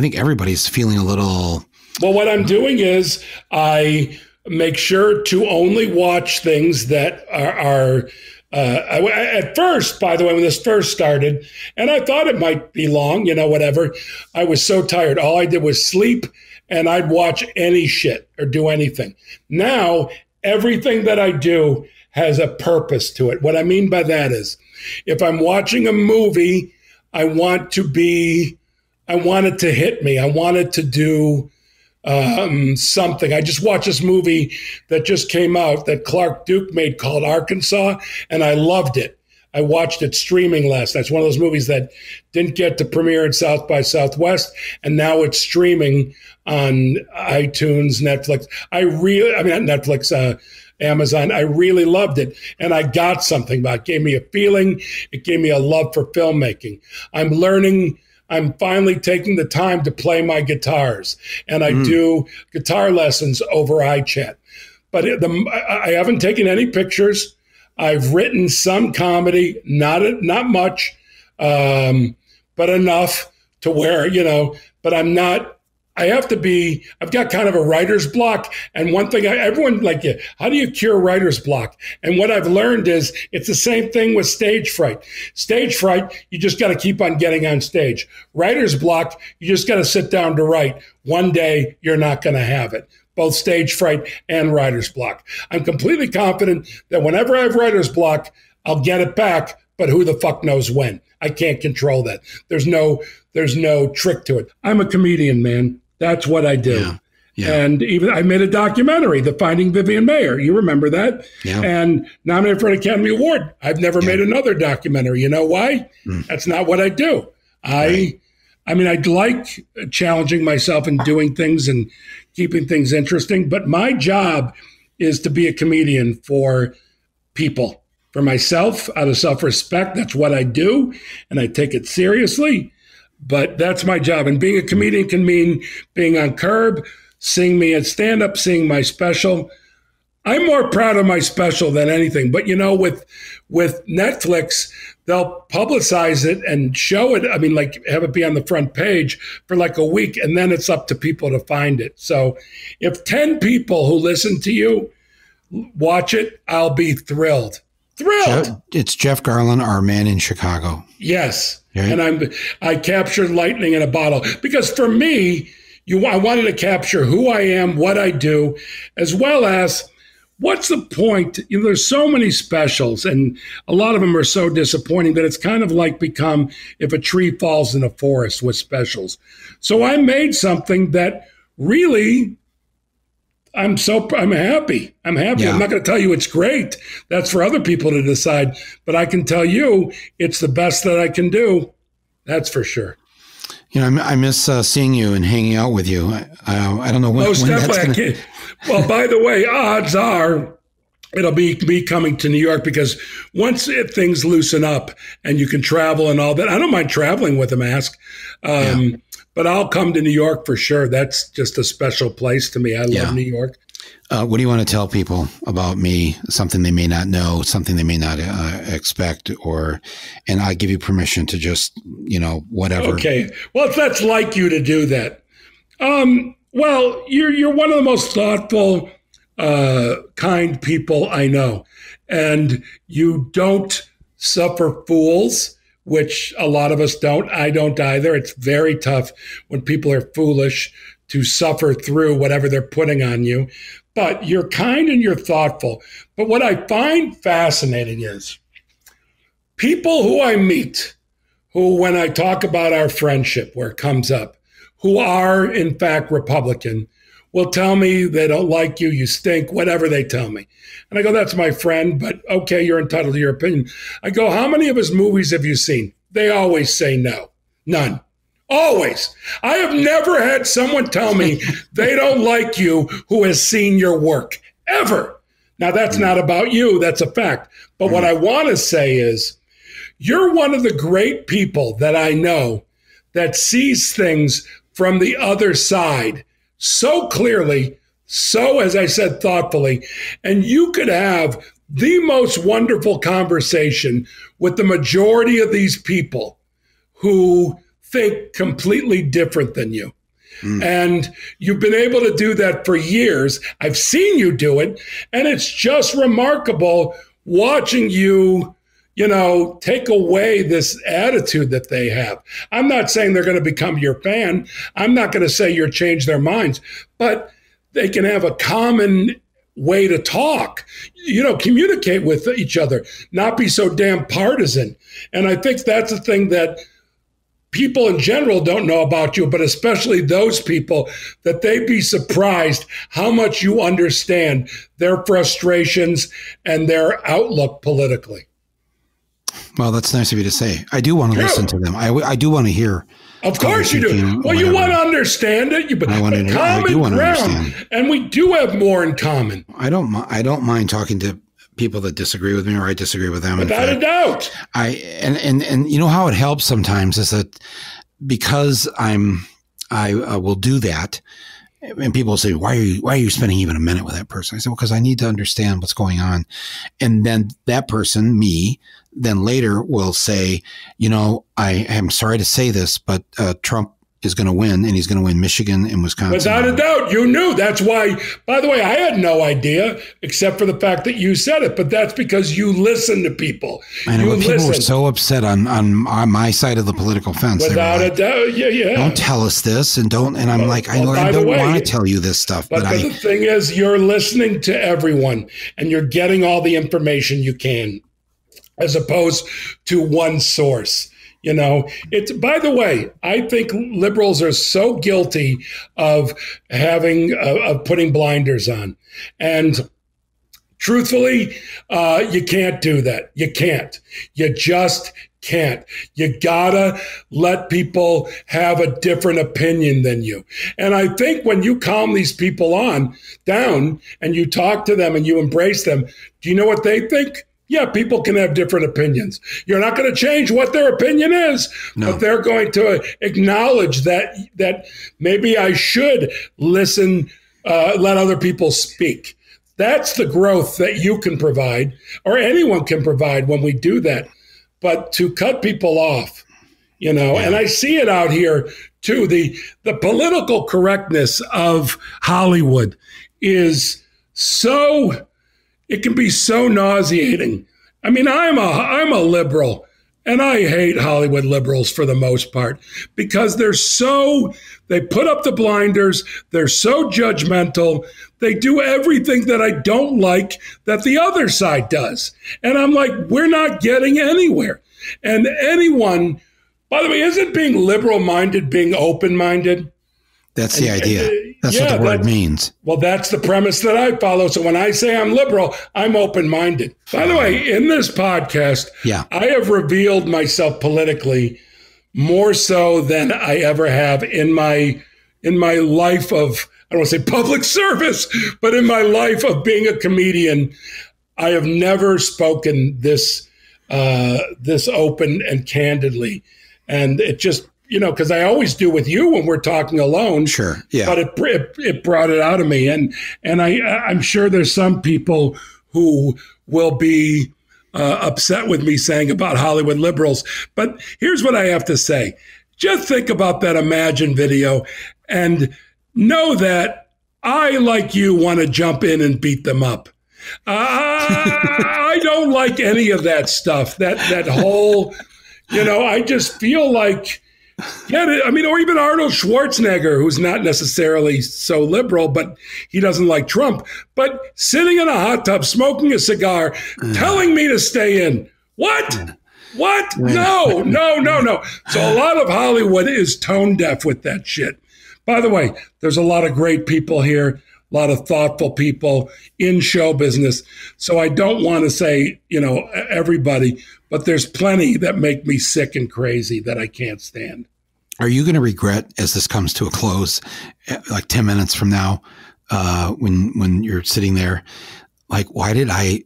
think everybody's feeling a little. Well, what I'm doing is I make sure to only watch things that are at first, by the way, when this first started, and I thought it might be long, you know, whatever. I was so tired. All I did was sleep and I'd watch any shit or do anything. Now, everything that I do has a purpose to it. What I mean by that is if I'm watching a movie, I want it to hit me. I want it to do something. I just watched this movie that just came out that Clark Duke made called Arkansas, and I loved it. I watched it streaming last night. It's one of those movies that didn't get to premiere at South by Southwest, and now it's streaming on iTunes, Netflix. Amazon. I really loved it, and I got something about it. It gave me a feeling. It gave me a love for filmmaking. I'm learning I'm finally taking the time to play my guitars, and I do guitar lessons over iChat. But I haven't taken any pictures. I've written some comedy, not much, but enough to where, you know, but I'm not, I have to be, I've got kind of a writer's block. And one thing, everyone like you, how do you cure writer's block? And what I've learned is it's the same thing with stage fright. Stage fright, you just got to keep on getting on stage. Writer's block, you just got to sit down to write. One day you're not going to have it. Both stage fright and writer's block. I'm completely confident that whenever I have writer's block, I'll get it back, but who the fuck knows when? I can't control that. There's no trick to it. I'm a comedian, man. That's what I do. Yeah. Yeah. And even I made a documentary, The Finding Vivian Mayer. You remember that? Yeah. And nominated for an Academy Award. I've never made another documentary. You know why? That's not what I do. I mean, I'd like challenging myself and doing things and keeping things interesting, but my job is to be a comedian for people, for myself, out of self-respect. That's what I do, and I take it seriously, but that's my job. And being a comedian can mean being on Curb, seeing me at stand-up, seeing my special. I'm more proud of my special than anything, but you know, with Netflix, they'll publicize it and show it. I mean, like have it be on the front page for like a week, and then it's up to people to find it. So if 10 people who listen to you watch it, I'll be thrilled. It's Jeff Garlin, our man in Chicago. Yes. Right? And I captured lightning in a bottle, because for me, I wanted to capture who I am, what I do, as well as what's the point? You know, there's so many specials, and a lot of them are so disappointing that it's kind of like become if a tree falls in a forest with specials. So I made something that really I'm happy. I'm happy. Yeah. I'm not going to tell you it's great. That's for other people to decide, but I can tell you it's the best that I can do. That's for sure. You know, I miss seeing you and hanging out with you. I don't know when. Most definitely. Well, by the way, odds are it'll be me coming to New York, because once things loosen up and you can travel and all that, I don't mind traveling with a mask, but I'll come to New York for sure. That's just a special place to me. I love New York. What do you want to tell people about me? Something they may not know, something they may not expect, and I give you permission to just, you know, whatever. Okay. Well, if that's like you to do that. Well, you're one of the most thoughtful, kind people I know, and you don't suffer fools, which a lot of us don't. I don't either. It's very tough when people are foolish to suffer through whatever they're putting on you, but you're kind and you're thoughtful. But what I find fascinating is people who I meet, who when I talk about our friendship, where it comes up, who are in fact Republican, will tell me they don't like you, you stink, whatever they tell me. And I go, that's my friend, but okay, you're entitled to your opinion. I go, how many of his movies have you seen? They always say no, none. Always. I have never had someone tell me they don't like you who has seen your work, ever. Now, that's not about you. That's a fact. But what I want to say is you're one of the great people that I know that sees things from the other side so clearly, so, as I said, thoughtfully, and you could have the most wonderful conversation with the majority of these people who think completely different than you. And you've been able to do that for years. I've seen you do it. And it's just remarkable watching you, you know, take away this attitude that they have. I'm not saying they're going to become your fan. I'm not going to say you're change their minds, but they can have a common way to talk, you know, communicate with each other, not be so damn partisan. And I think that's the thing that people in general don't know about you, but especially those people, that they'd be surprised how much you understand their frustrations and their outlook politically. Well, that's nice of you to say. I do want to listen to them. I do want to hear. Of course you do. Well, whatever. You want to understand it. I do want to understand. And we do have more in common. I don't mind talking to people that disagree with me, or I disagree with them. Without a doubt. And you know how it helps sometimes is that because I will do that. And people say, why are you spending even a minute with that person? I said, well, because I need to understand what's going on. And then that person, me, then later will say, you know, I am sorry to say this, but Trump is going to win, and he's going to win Michigan and Wisconsin. Without a doubt, you knew. That's why, by the way, I had no idea except for the fact that you said it, but that's because you listen to people. I know, people were so upset on my side of the political fence. Without a doubt, yeah, yeah. Don't tell us this, and don't, and I'm like, I don't want to tell you this stuff. But the thing is, you're listening to everyone, and you're getting all the information you can, as opposed to one source. You know, it's, by the way, I think liberals are so guilty of having, of putting blinders on. And truthfully, you can't do that. You can't. You just can't. You gotta let people have a different opinion than you. And I think when you calm these people down and you talk to them and you embrace them, do you know what they think? Yeah, people can have different opinions. You're not going to change what their opinion is, but they're going to acknowledge that maybe I should listen, let other people speak. That's the growth that you can provide, or anyone can provide, when we do that. But to cut people off, you know, and I see it out here too. The political correctness of Hollywood is so... It can be so nauseating. I mean, I'm a liberal, and I hate Hollywood liberals for the most part, because they put up the blinders, they're so judgmental, they do everything that I don't like that the other side does. And I'm like, we're not getting anywhere. And anyone, by the way, isn't being liberal-minded being open-minded? That's the idea. That's what the word means. Well, that's the premise that I follow. So when I say I'm liberal, I'm open-minded. By the way, in this podcast, I have revealed myself politically more so than I ever have in my life of, I don't want to say public service, but in my life of being a comedian, I have never spoken this open and candidly. And it just... You know, because I always do with you when we're talking alone. Sure, yeah. But it brought it out of me, and I'm sure there's some people who will be upset with me saying about Hollywood liberals. But here's what I have to say: just think about that Imagine video, and know that I, like you, want to jump in and beat them up. I don't like any of that stuff. That whole, you know, I just feel like. Yeah, I mean, or even Arnold Schwarzenegger, who's not necessarily so liberal, but he doesn't like Trump. But sitting in a hot tub, smoking a cigar, telling me to stay in. What? What? No, no, no, no. So a lot of Hollywood is tone deaf with that shit. By the way, there's a lot of great people here, a lot of thoughtful people in show business. So I don't want to say, you know, everybody, but there's plenty that make me sick and crazy that I can't stand. Are you going to regret, as this comes to a close, like 10 minutes from now, when you're sitting there, like, why did I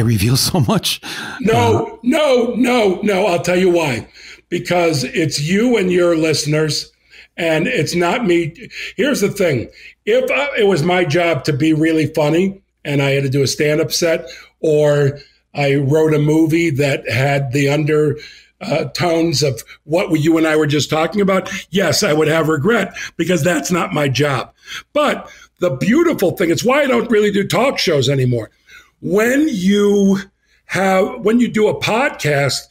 reveal so much? No. I'll tell you why. Because it's you and your listeners. And it's not me. Here's the thing. If it was my job to be really funny and I had to do a stand-up set, or I wrote a movie that had the undertones of what you and I were just talking about, yes, I would have regret, because that's not my job. But the beautiful thing, it's why I don't really do talk shows anymore. When you do a podcast,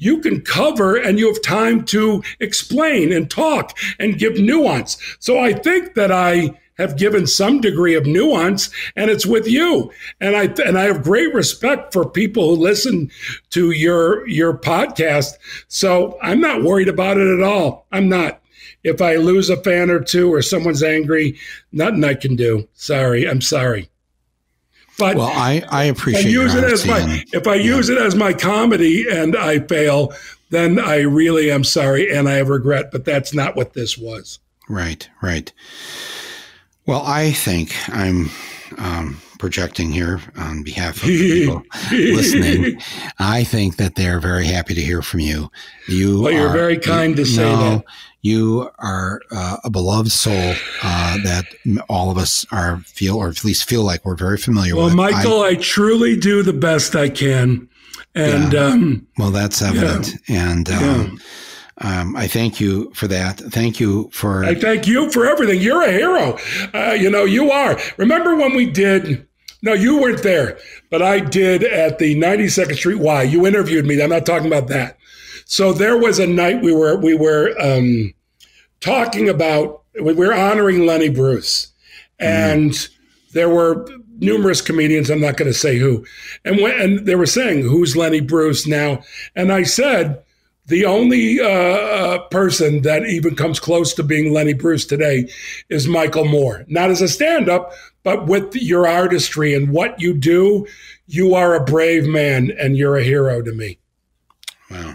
you can cover, and you have time to explain and talk and give nuance. So I think that I have given some degree of nuance, and it's with you. And I have great respect for people who listen to your podcast. So I'm not worried about it at all. I'm not. If I lose a fan or two, or someone's angry, nothing I can do. Sorry. I'm sorry. But well, I appreciate if I use it as my comedy and I fail, then I really am sorry and I have regret. But that's not what this was. Right. Well, I think I'm projecting here on behalf of the people listening. I think that they are very happy to hear from you. You're very kind to say that. You are a beloved soul that all of us feel, or at least feel like we're very familiar with. Well, Michael, I truly do the best I can. And yeah. Well, that's evident. Yeah. And I thank you for that. Thank you for. I thank you for everything. You're a hero. You know, you are. Remember when we did. No, you weren't there, but I did at the 92nd Street Y. You interviewed me. I'm not talking about that. So there was a night we were talking about, we were honoring Lenny Bruce. And there were numerous comedians, I'm not going to say who. And they were saying, who's Lenny Bruce now? And I said, the only person that even comes close to being Lenny Bruce today is Michael Moore. Not as a stand-up, but with your artistry and what you do, you are a brave man and you're a hero to me. Wow.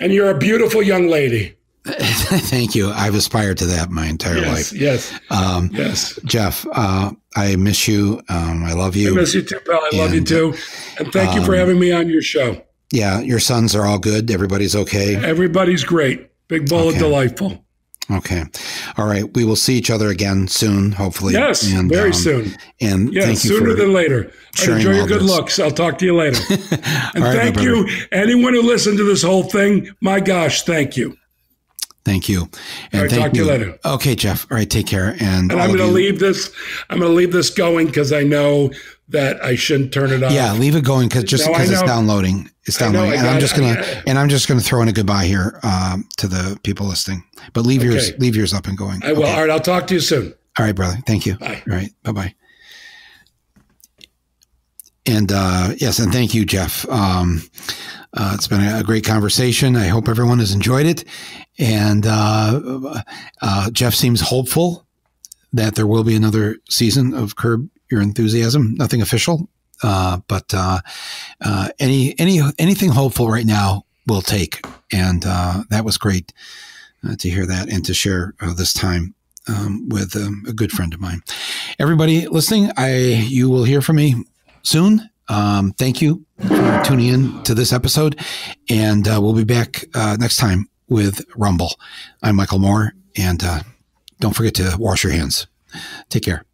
And you're a beautiful young lady. Thank you. I've aspired to that my entire life. Yes. Yes. Jeff, I miss you. I love you. I miss you too, pal. I love you too. And thank you for having me on your show. Yeah, your sons are all good. Everybody's okay. Everybody's great. Big Bowl of delightful. Okay. All right. We will see each other again soon, hopefully. Yes, and, very soon. And yeah, thank you sooner than later. Enjoy your good looks. I'll talk to you later. And all right, thank you. Anyone who listened to this whole thing, my gosh, thank you. Thank you. And all right, talk to you later. Okay, Jeff. All right, take care. And I'm going to leave this. I'm going to leave this going because I know that I shouldn't turn it off. Yeah, leave it going because just because it's downloading. It's downloading. And I'm just gonna throw in a goodbye here to the people listening. But leave yours up and going. I will. Okay. All right, I'll talk to you soon. All right, brother. Thank you. Bye. All right. Bye bye. And yes, and thank you, Jeff. It's been a great conversation. I hope everyone has enjoyed it. And Jeff seems hopeful that there will be another season of Curb Your Enthusiasm. Nothing official, but anything hopeful right now we'll take. And that was great to hear that and to share this time with a good friend of mine. Everybody listening, you will hear from me soon. Thank you for tuning in to this episode, and we'll be back next time with Rumble. I'm Michael Moore, and don't forget to wash your hands. Take care.